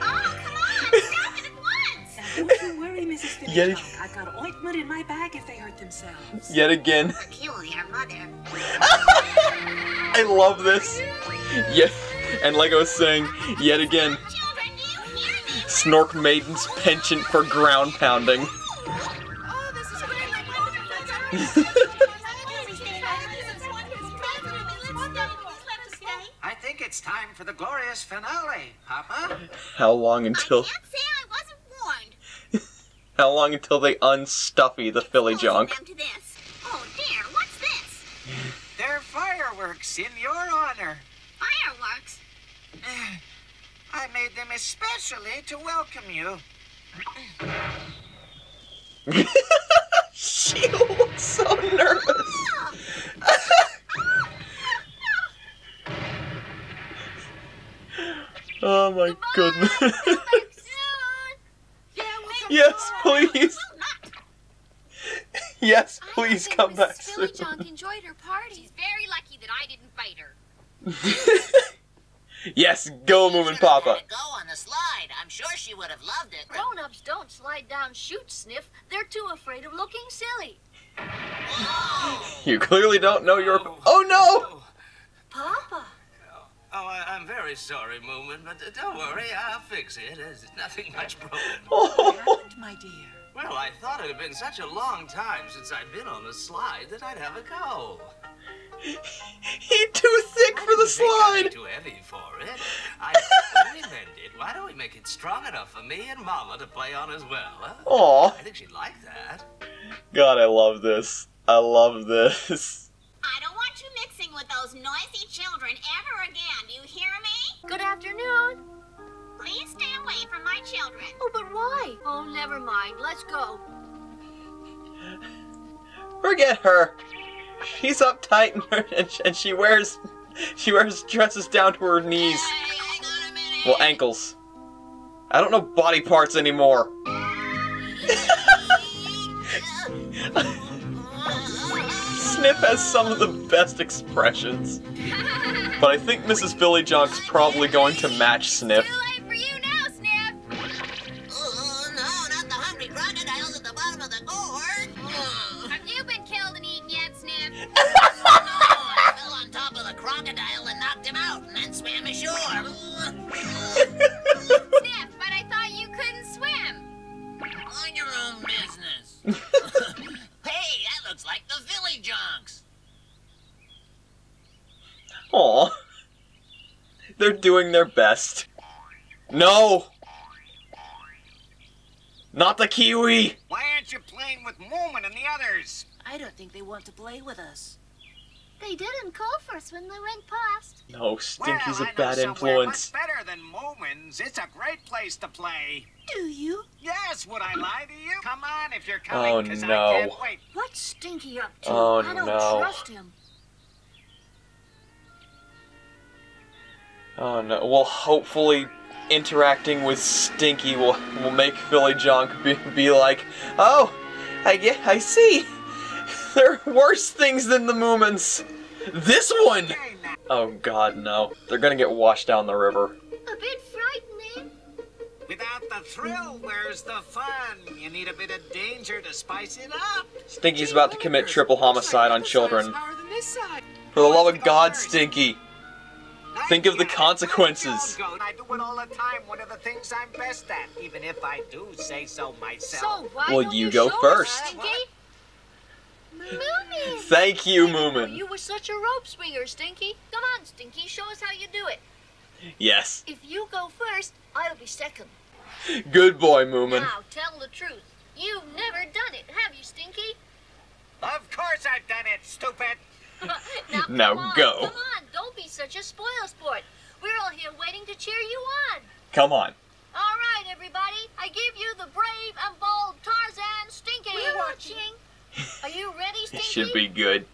come on, stop it at once. Now, don't you worry, Missus Fillyjonk. I've got ointment in my bag if they hurt themselves. Yet again. Peculiar mother. I love this. Yes, and like I was saying, yet again. Snork Maiden's penchant for ground pounding. Oh, this is great. I think it's time for the glorious finale, Papa. How long until... I can't say I wasn't warned. How long until they unstuffy the Fillyjonk? Oh dear, what's this? They're fireworks in your honor. Fireworks? I made them especially to welcome you. She looks so nervous. Oh my Goodbye. goodness. Yes, please. Yes, please come back soon. Fillyjonk enjoyed her party. She's very lucky that I didn't bite her. Yes, go, Moomin Papa. Go on the slide. I'm sure she would have loved it. Grown-ups don't slide down shoot, Sniff. They're too afraid of looking silly. Whoa. You clearly don't know your. Oh, oh no! Oh. Papa. Oh, I, I'm very sorry, Moomin, but don't worry, I'll fix it. There's nothing much broken. What happened, my dear? Well, I thought it had been such a long time since I'd been on the slide that I'd have a go. He's too thick for the slide. Too heavy for it. I only meant it. Why don't we make it strong enough for me and Mama to play on as well? Aw. I think she'd like that. God, I love this. I love this. I don't want you mixing with those noisy children ever again. Do you hear me? Good afternoon. Please stay away from my children. Oh, but why? Oh, never mind. Let's go. Forget her. She's uptight and, and she wears she wears dresses down to her knees. Hey, hang on a minute. Well, ankles. I don't know body parts anymore. Sniff has some of the best expressions. But I think Missus Fillyjonk's probably going to match Sniff. Too late for you now, Sniff! Oh, no, not the hungry crocodiles at the bottom of the gourd! Oh. Have you been killed and eaten yet, Sniff? Oh, no, I fell on top of the crocodile and knocked him out and then swam ashore. Sniff, but I thought you couldn't swim. On your own business. Hey, that looks like the Fillyjonks. Aw. They're doing their best. No! Not the Kiwi! Why aren't you playing with Moomin and the others? I don't think they want to play with us. They didn't call for us when they went past. No, Stinky's well, a bad influence. Much better than Moomin's. It's a great place to play. Do you? Yes, would I lie to you? Come on if you're coming, oh, cause no. I can't wait. What's Stinky up to? Oh, I don't no. trust him. Oh no, well hopefully interacting with Stinky will, will make Fillyjonk be, be like, oh, I get, I see. There are worse things than the Moomins. This one! Oh god, no. They're gonna get washed down the river. A bit frightening. Without the thrill, where's the fun? You need a bit of danger to spice it up. Stinky's about to commit triple homicide on children. For the love of God, Stinky. Think of the consequences. I do it all the time. One of the things I'm best at, even if I do say so myself. Well, you go first. Moomin. Thank you, Moomin. You were such a rope swinger, Stinky. Come on, Stinky, show us how you do it. Yes. If you go first, I'll be second. Good boy, Moomin. Now, tell the truth. You've never done it, have you, Stinky? Of course I've done it, stupid. Now, come now on, go. Come on, don't be such a spoil sport. We're all here waiting to cheer you on. Come on. All right, everybody. I give you the brave and bold Tarzan Stinky. We're watching. Are you ready, Stinky? It should be good.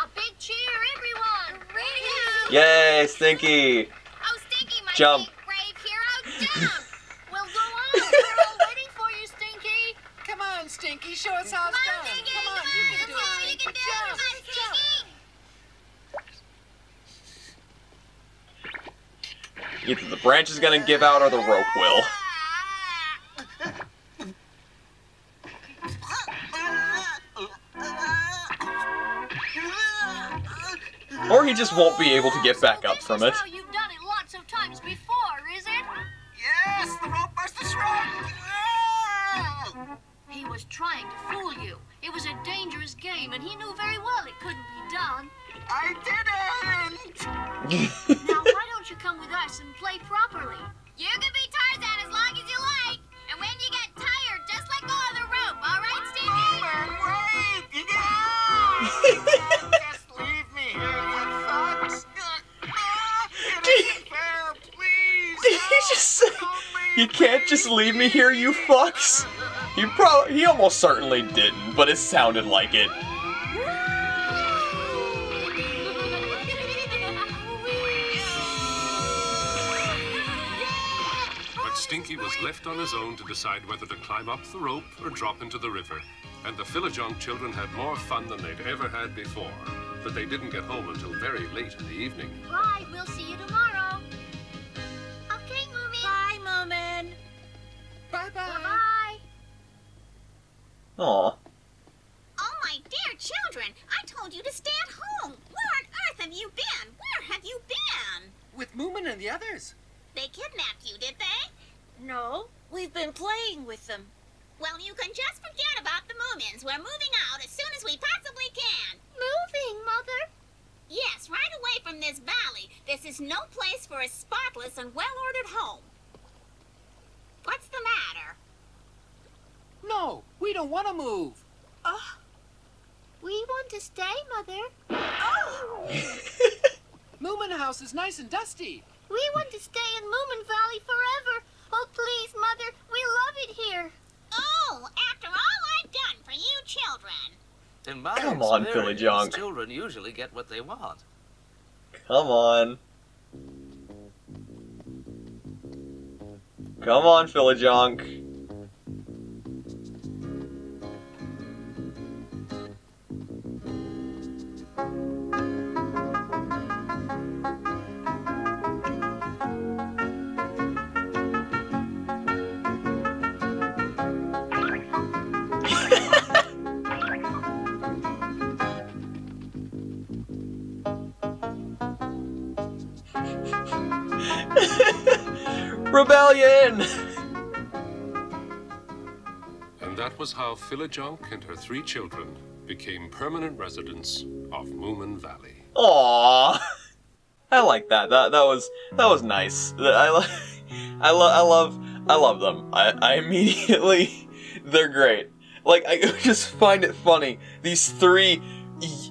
A big cheer, everyone! Ready? Yay, Stinky! Oh, Stinky, my jump. Big, brave hero, jump! We'll go on! We're all waiting for you, Stinky! Come on, Stinky, show us how it's done! Stinky, come on, you can do it! You can do it! Come on, Stinky! Either the branch is gonna give out or the rope will. Or he just won't be able to get back up from it. You've done it lots of times before, is it? Yes, the rope burster's wrong. He was trying to fool you. It was a dangerous game, and he knew very well it couldn't be done. I didn't. Now why don't you come with us and play properly? You can be Tarzan as long as you like, and when you get tired, just let go of the rope. All right, Stinky? Wait! No! Just leave me here. He just said, you can't just leave me here, you fucks. He probably, he almost certainly didn't, but it sounded like it. Stinky was left on his own to decide whether to climb up the rope or drop into the river. And the Fillyjonk children had more fun than they'd ever had before. But they didn't get home until very late in the evening. Bye, we'll see you tomorrow. Okay, Moomin. Bye, Moomin. Bye-bye. Bye-bye. Aw. Oh, my dear children, I told you to stay at home. Where on earth have you been? Where have you been? With Moomin and the others. They kidnapped you, did they? No, we've been playing with them. Well, you can just forget about the Moomins. We're moving out as soon as we possibly can. Moving, Mother? Yes, right away from this valley. This is no place for a spotless and well-ordered home. What's the matter? No, we don't want to move. Oh. We want to stay, Mother. Oh! Moomin House is nice and dusty. We want to stay in Moomin Valley forever. Oh, please, Mother, we love it here. Oh, after all I've done for you children. In my Come on, Fillyjonk. Children usually get what they want. Come on. Come on, Fillyjonk. Rebellion! And that was how Fillyjonk and her three children became permanent residents of Moomin Valley. Aww, I like that. That that was that was nice. I lo I love I love I love them. I I immediately they're great. Like I just find it funny these three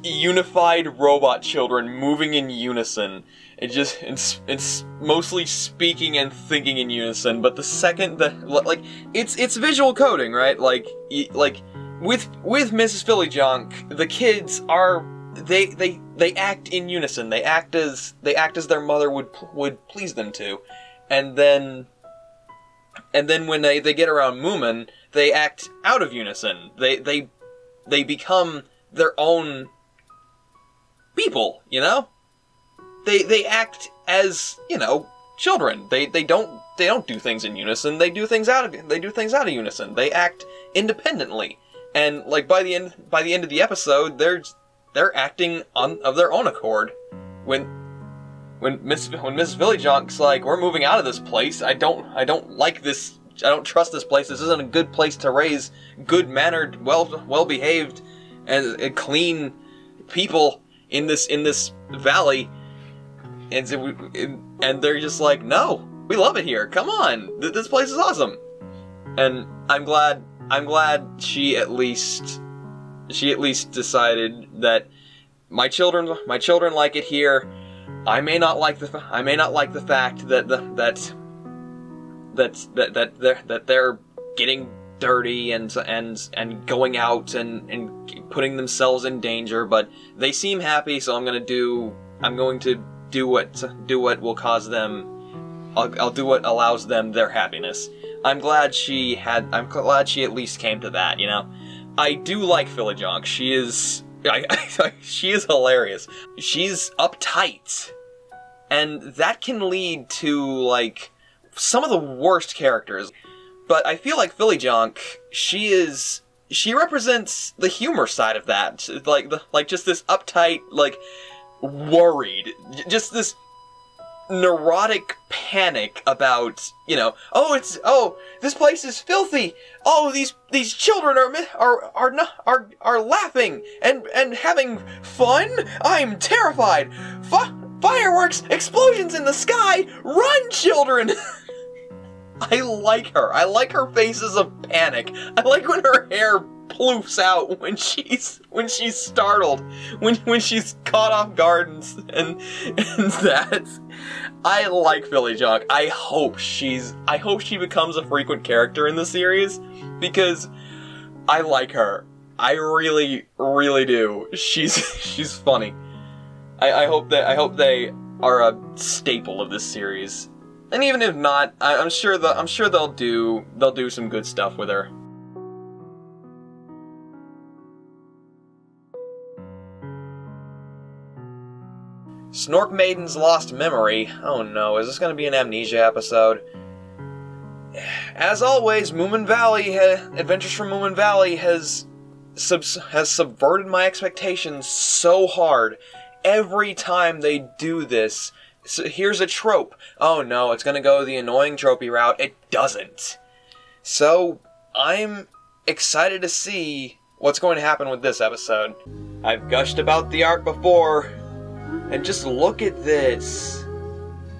unified robot children moving in unison. It just, it's, it's mostly speaking and thinking in unison, but the second that, like, it's, it's visual coding, right? Like, like, with, with Missus Fillyjonk, the kids are, they, they, they act in unison. They act as, they act as their mother would, would please them to. And then, and then when they, they get around Moomin, they act out of unison. They, they, they become their own people, you know? They they act as, you know, children. They they don't they don't do things in unison. They do things out of they do things out of unison. They act independently. And like by the end by the end of the episode, they're they're acting on of their own accord. When when Miss when Missus Fillyjonk's like, "We're moving out of this place. I don't I don't like this. I don't trust this place. This isn't a good place to raise good-mannered, well well-behaved and uh, clean people in this in this valley." And and they're just like, no, we love it here. Come on, this place is awesome. And I'm glad, I'm glad she at least, she at least decided that my children, my children like it here. I may not like the, I may not like the fact that the, that that that that they're, that they're getting dirty and and and going out and and putting themselves in danger, but they seem happy, so I'm gonna do, I'm going to. Do what do what will cause them. I'll, I'll do what allows them their happiness. I'm glad she had. I'm glad she at least came to that. You know, I do like Fillyjonk. She is. I, I, she is hilarious. She's uptight, and that can lead to like some of the worst characters. But I feel like Fillyjonk. She is. She represents the humor side of that. Like the like just this uptight like. Worried, just this neurotic panic about, you know, oh it's oh this place is filthy, oh these these children are are are not are are laughing and and having fun. I'm terrified. F fireworks, explosions in the sky, run children. I like her. I like her faces of panic. I like when her hair ploofs out when she's when she's startled, when when she's caught off guard and and, and that. I like Fillyjonk. I hope she's I hope she becomes a frequent character in the series because I like her. I really really do. She's she's funny. I I hope that I hope they are a staple of this series. And even if not, I, I'm sure the I'm sure they'll do they'll do some good stuff with her. Snork Maiden's lost memory. Oh no, is this going to be an amnesia episode? As always, Moomin Valley, Adventures from Moomin Valley has subs has subverted my expectations so hard. Every time they do this, so here's a trope. Oh no, it's going to go the annoying tropey route. It doesn't. So I'm excited to see what's going to happen with this episode. I've gushed about the art before, and just look at this.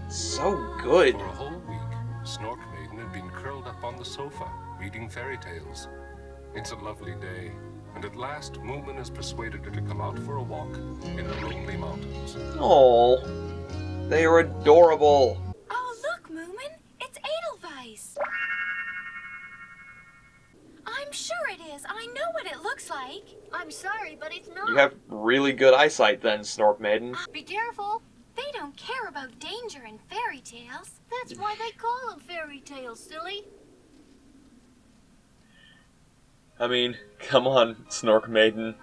So good. For a whole week, Snork Maiden had been curled up on the sofa, reading fairy tales. It's a lovely day, and at last, Moomin has persuaded her to come out for a walk in the lonely mountains. Aww. They are adorable. Oh, look, Moomin. It's Edelweiss. I'm sure it is. I know what it looks like. I'm sorry, but it's not. You have really good eyesight then, Snork Maiden. Be careful. They don't care about danger in fairy tales. That's why they call them fairy tales, silly. I mean, come on, Snork Maiden.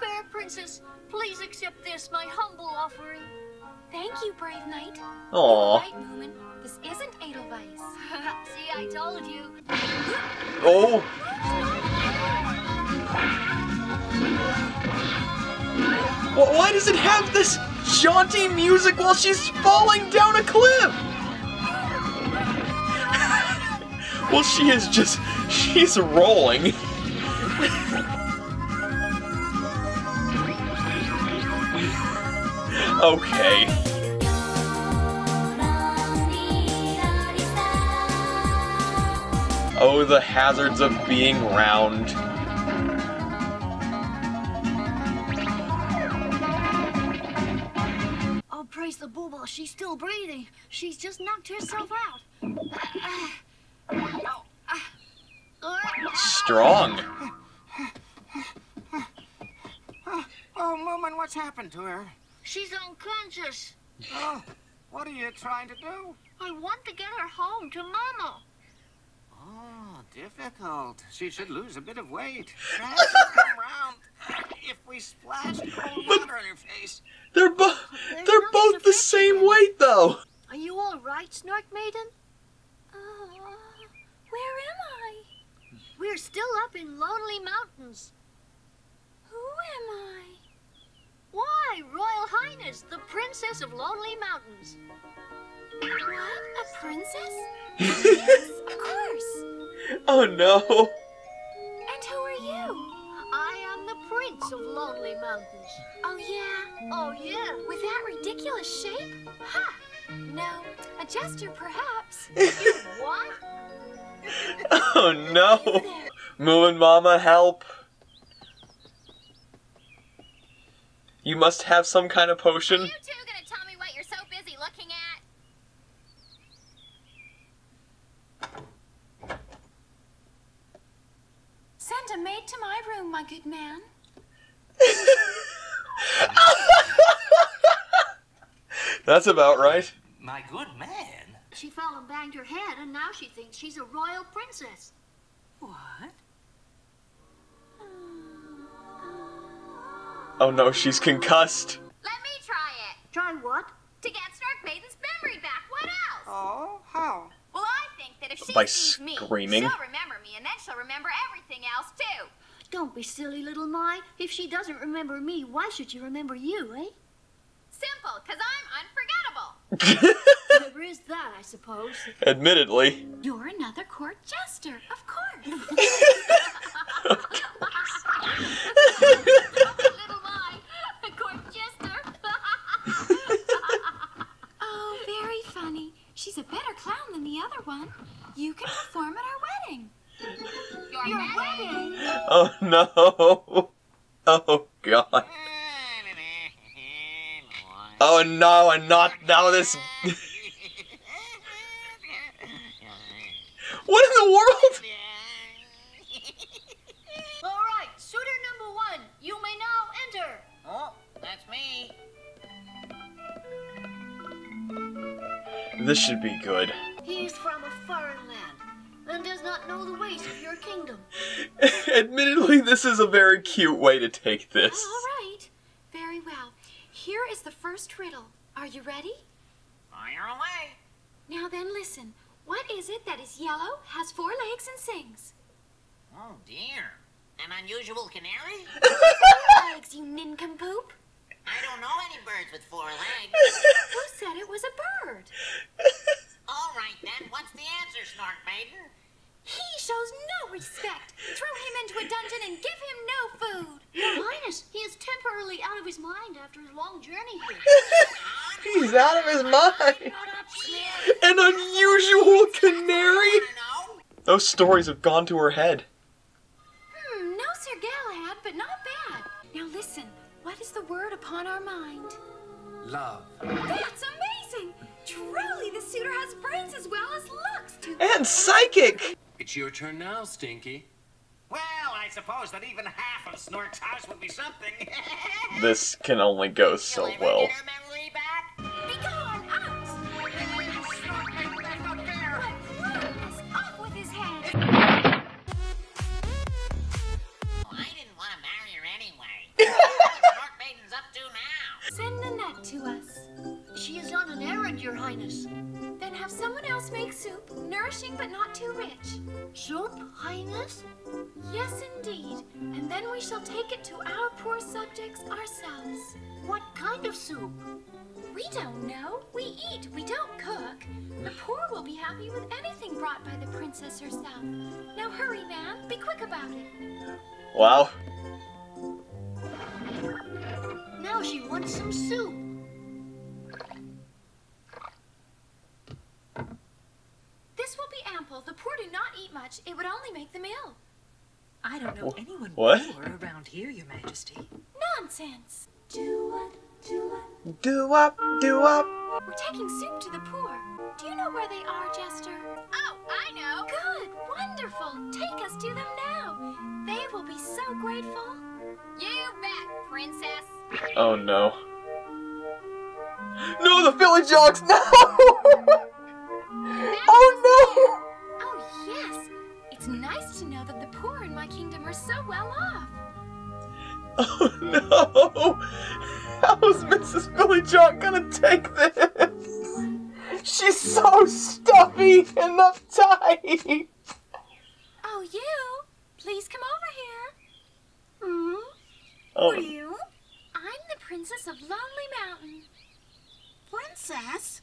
Fair princess, please accept this, my humble offering. Thank you, brave knight. Aww. Right, Moomin. This isn't Edelweiss. See, I told you. Oh. Well, why does it have this jaunty music while she's falling down a cliff? Well, she is just... she's rolling. Okay. Oh, the hazards of being round. Oh, praise the booba, she's still breathing. She's just knocked herself out. Strong. Oh, Moomin, what's happened to her? She's unconscious. Oh, what are you trying to do? I want to get her home to Mama. Oh, difficult. She should lose a bit of weight. Perhaps she'll come round if we splash cold water in her face. They're, bo they're, they're both the same weight, though. Are you all right, Snork Maiden? Oh, where am I? We're still up in Lonely Mountains. Who am I? Why, Royal Highness, the Princess of Lonely Mountains. What? A princess? Yes, of course. Oh, no. And who are you? I am the Prince of Lonely Mountains. Oh, yeah? Oh, yeah. With that ridiculous shape? Ha! No, a jester, perhaps. You what? Oh, no. Moomin Mama, help. You must have some kind of potion. Are you two gonna tell me what you're so busy looking at? Send a maid to my room, my good man. That's about right. My good man? She fell and banged her head, and now she thinks she's a royal princess. What? Oh no, she's concussed. Let me try it. Try what? To get Snork Maiden's memory back. What else? Oh, how? Well, I think that if she By sees screaming. me, she'll remember me, and then she'll remember everything else, too. Don't be silly, Little My. If she doesn't remember me, why should she remember you, eh? Simple, because I'm unforgettable. Whatever is that, I suppose. Admittedly. You're another court jester, of course. Of course. A better clown than the other one. You can perform at our wedding. Your, Your wedding? Oh no! Oh god! Oh no! And not now this. What in the world? All right, suitor number one, you may now enter. Oh, that's me. This should be good. He's from a foreign land and does not know the ways of your kingdom. Admittedly, this is a very cute way to take this. Oh, all right. Very well. Here is the first riddle. Are you ready? Fire away. Now then, listen. What is it that is yellow, has four legs, and sings? Oh, dear. An unusual canary? Four legs, you nincompoop. I don't know any birds with four legs. Who said it was a bird? All right, then. What's the answer, Snork Maiden? He shows no respect. Throw him into a dungeon and give him no food. Your Highness, he is temporarily out of his mind after his long journey here. He's out of his mind. An unusual canary? Those stories have gone to her head. Hmm, no Sir Galahad, but not bad. Now listen, what is the word upon our mind? Love. That's amazing! Truly, the suitor has brains as well as looks too. And psychic! It's your turn now, Stinky. Well, I suppose that even half of Snork's house would be something. This can only go so well. Did you ever get her memory back? Be gone, out! Snork has left up there! What rudeness! Off with his head! Oh, I didn't want to marry her anyway. What Snork Maiden's up to now? Send Nanette to us. She is on an errand, Your Highness. Then have someone else make soup, nourishing but not too rich. Soup, Highness? Yes, indeed. And then we shall take it to our poor subjects ourselves. What kind of soup? We don't know. We eat, we don't cook. The poor will be happy with anything brought by the princess herself. Now hurry, man. Be quick about it. Wow. Now she wants some soup. This will be ample. The poor do not eat much. It would only make them ill. I don't know anyone what? poor around here, Your Majesty. Nonsense. Do up, do up. Do up, do up. We're taking soup to the poor. Do you know where they are, Jester? Oh, I know. Good, wonderful. Take us to them now. They will be so grateful. You bet, Princess. Oh, no. No, the Fillyjonks, no! Oh no! Oh yes! It's nice to know that the poor in my kingdom are so well off. Oh no! How's Missus Fillyjonk gonna take this? She's so stuffy and uptight! Oh, you! Please come over here. Hmm? Oh. Who are you? I'm the Princess of Lonely Mountain. Princess?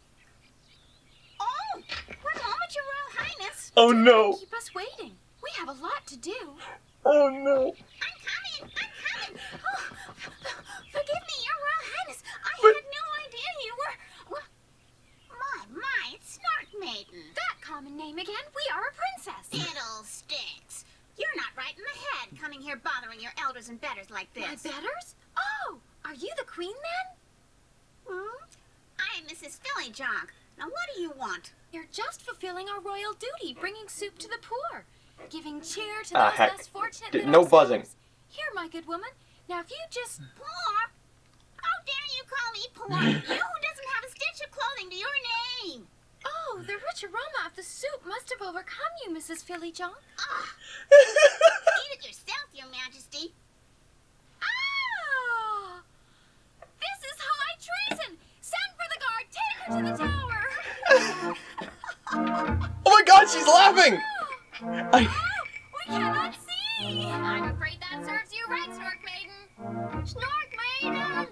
Oh, we're home at your Royal Highness. Oh no. Keep us waiting. We have a lot to do. Oh no. I'm coming. I'm coming. Oh, forgive me, your Royal Highness. I but... had no idea you were. Well, my, my, it's Snork Maiden. That common name again. We are a princess. Fiddlesticks. You're not right in the head, coming here bothering your elders and betters like this. My betters? Oh, are you the queen then? Hmm. I am Missus Fillyjonk. Now what do you want? You're just fulfilling our royal duty, bringing soup to the poor, giving cheer to those uh, less fortunate than ourselves. No buzzing. Here, my good woman. Now if you just... Poor? How dare you call me poor? You who doesn't have a stitch of clothing to your name. Oh, the rich aroma of the soup must have overcome you, Missus Fillyjonk. Ah! Eat it yourself, Your Majesty. Ah! This is high treason. Send for the guard. Take her to the tower. Oh my God, she's laughing! I... We cannot see! I'm afraid that serves you right, Snork Maiden! Snork Maiden!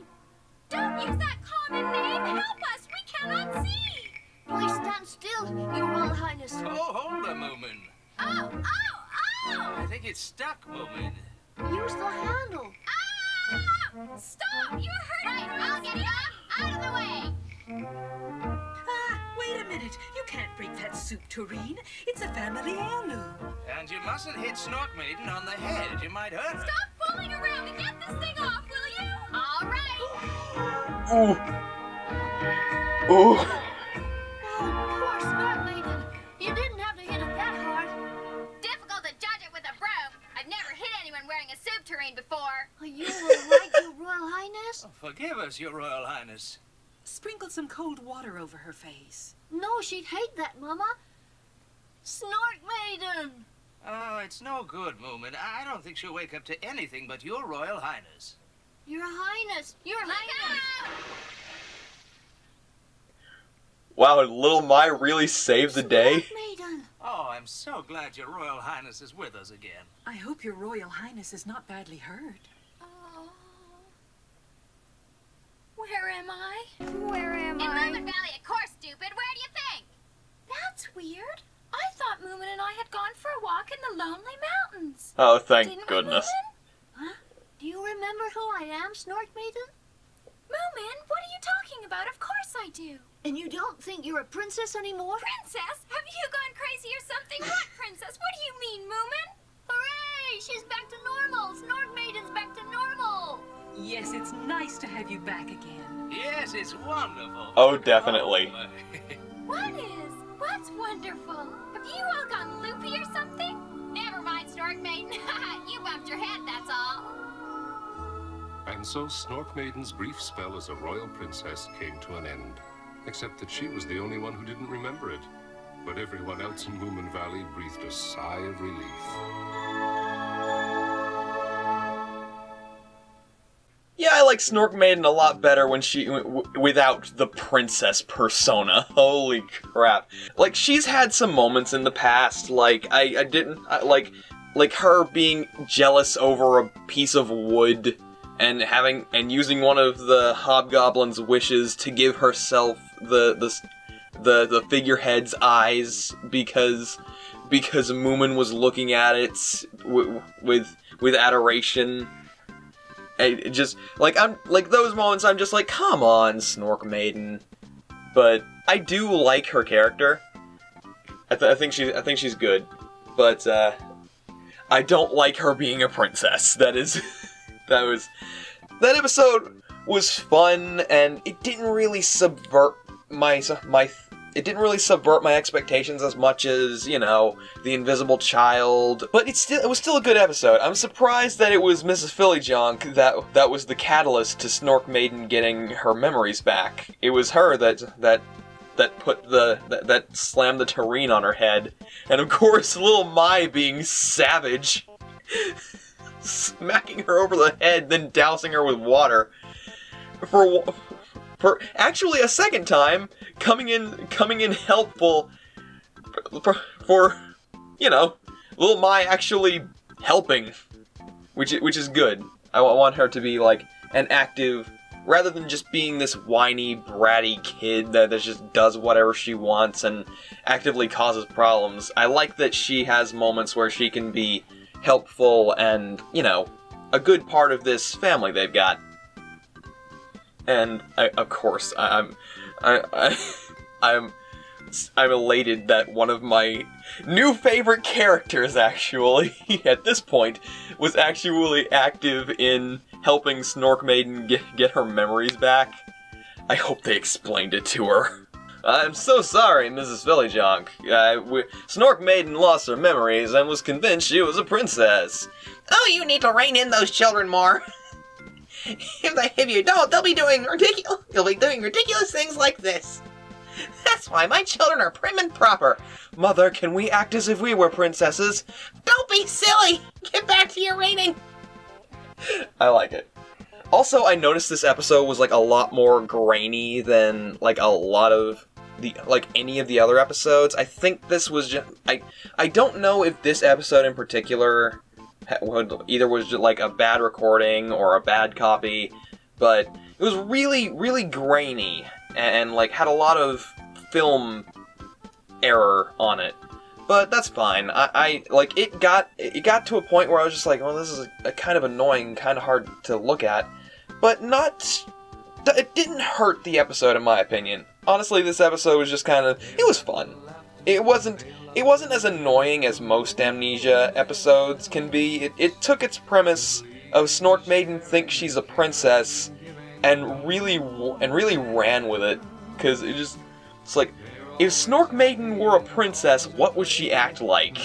Don't use that common name! Help us! We cannot see! Please stand still, Your Royal Highness. Oh, hold on, Moomin. Oh, oh, oh! I think it's stuck, Moomin. Use the handle. Ah! Stop! You're hurting! Right, I'll get it up! Out of the way! Wait a minute, you can't break that soup tureen. It's a family heirloom. And you mustn't hit Snork Maiden on the head. You might hurt her. Stop fooling around and get this thing off, will you? All right. Ooh. Ooh. Oh, poor Snork Maiden. You didn't have to hit it that hard. Difficult to judge it with a broom. I've never hit anyone wearing a soup tureen before. Oh, you were right, Your Royal Highness. Oh, forgive us, Your Royal Highness. Sprinkled some cold water over her face. No, she'd hate that, Mama. Snork Maiden! Oh, it's no good, Moomin. I don't think she'll wake up to anything but your Royal Highness. Your Highness! Your Highness! Wow, Little My really saved the day. Oh, I'm so glad your Royal Highness is with us again. I hope your Royal Highness is not badly hurt. Oh. Where am I? Where am I? In Moomin Valley, of course, stupid. Where do you think? That's weird. I thought Moomin and I had gone for a walk in the Lonely Mountains. Oh, thank Didn't goodness. We, huh? Do you remember who I am, Snork Maiden? Moomin, what are you talking about? Of course I do. And you don't think you're a princess anymore? Princess? Have you gone crazy or something? What princess? What do you mean, Moomin? Hooray! She's back to normal! Snork Maiden's back to normal! Yes, it's nice to have you back again. Yes, it's wonderful. Oh, definitely. Oh, what is? What's wonderful? Have you all gone loopy or something? Never mind, Snork Maiden. You bumped your head, that's all. And so Snork Maiden's brief spell as a royal princess came to an end. Except that she was the only one who didn't remember it. But everyone else in Moomin Valley breathed a sigh of relief. Yeah, I like Snork Maiden a lot better when she w without the princess persona. Holy crap. Like, she's had some moments in the past, like, I, I didn't, I, like, like her being jealous over a piece of wood and having and using one of the hobgoblin's wishes to give herself the the the, the figurehead's eyes because because Moomin was looking at it w with with adoration. It just like I'm like those moments I'm just like, come on, Snork Maiden. But I do like her character. I, th I think she I think she's good, but uh, I don't like her being a princess. That is. That was, that episode was fun, and it didn't really subvert my, my, it didn't really subvert my expectations as much as, you know, The Invisible Child, but it's still, it was still a good episode. I'm surprised that it was Missus Fillyjonk that, that was the catalyst to Snork Maiden getting her memories back. It was her that, that, that put the, that, that slammed the tureen on her head, and of course Little My being savage. Smacking her over the head, then dousing her with water, for for actually a second time, coming in coming in helpful for, for you know, Little My actually helping, which which is good. I want her to be like an active, rather than just being this whiny, bratty kid that, that just does whatever she wants and actively causes problems. I like that she has moments where she can be helpful and, you know, a good part of this family they've got. And I, of course, I, I'm, I, I, I'm, I'm elated that one of my new favorite characters, actually, at this point, was actually active in helping Snork Maiden get, get her memories back. I hope they explained it to her. I'm so sorry, Missus Fillyjonk. Uh, Snork Maiden lost her memories and was convinced she was a princess. Oh, you need to rein in those children more. if, they, if you don't, they'll be doing ridiculous. They'll be doing ridiculous things like this. That's why my children are prim and proper. Mother, can we act as if we were princesses? Don't be silly. Get back to your reigning. I like it. Also, I noticed this episode was like a lot more grainy than like a lot of the like any of the other episodes. I think this was just I I don't know if this episode in particular either was just like a bad recording or a bad copy, but it was really really grainy and like had a lot of film error on it. But that's fine. I, I like it got it got to a point where I was just like, well, this is a, a kind of annoying, kind of hard to look at. But not, it didn't hurt the episode, in my opinion. Honestly, this episode was just kind of, it was fun. It wasn't, it wasn't as annoying as most Amnesia episodes can be. It, it took its premise of Snork Maiden thinks she's a princess, and really, and really ran with it, because it just, it's like, if Snork Maiden were a princess, what would she act like?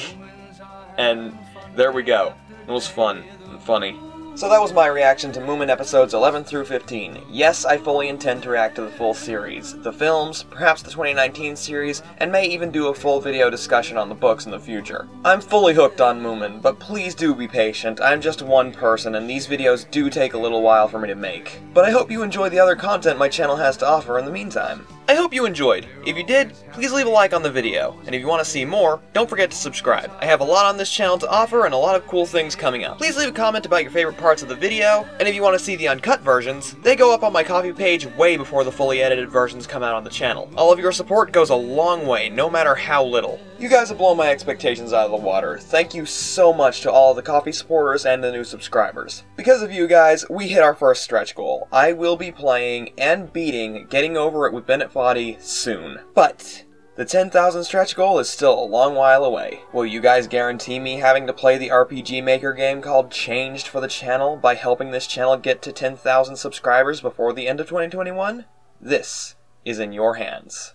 And there we go. It was fun and funny. So that was my reaction to Moomin episodes eleven through fifteen. Yes, I fully intend to react to the full series, the films, perhaps the twenty nineteen series, and may even do a full video discussion on the books in the future. I'm fully hooked on Moomin, but please do be patient, I'm just one person and these videos do take a little while for me to make. But I hope you enjoy the other content my channel has to offer in the meantime. I hope you enjoyed. If you did, please leave a like on the video, and if you want to see more, don't forget to subscribe. I have a lot on this channel to offer and a lot of cool things coming up. Please leave a comment about your favorite parts of the video, and if you want to see the uncut versions, they go up on my Ko-Fi page way before the fully edited versions come out on the channel. All of your support goes a long way, no matter how little. You guys have blown my expectations out of the water. Thank you so much to all the Ko-Fi supporters and the new subscribers. Because of you guys, we hit our first stretch goal. I will be playing and beating Getting Over It with Bennett Foddy soon. But the ten thousand stretch goal is still a long while away. Will you guys guarantee me having to play the R P G Maker game called Changed for the channel by helping this channel get to ten thousand subscribers before the end of twenty twenty-one? This is in your hands.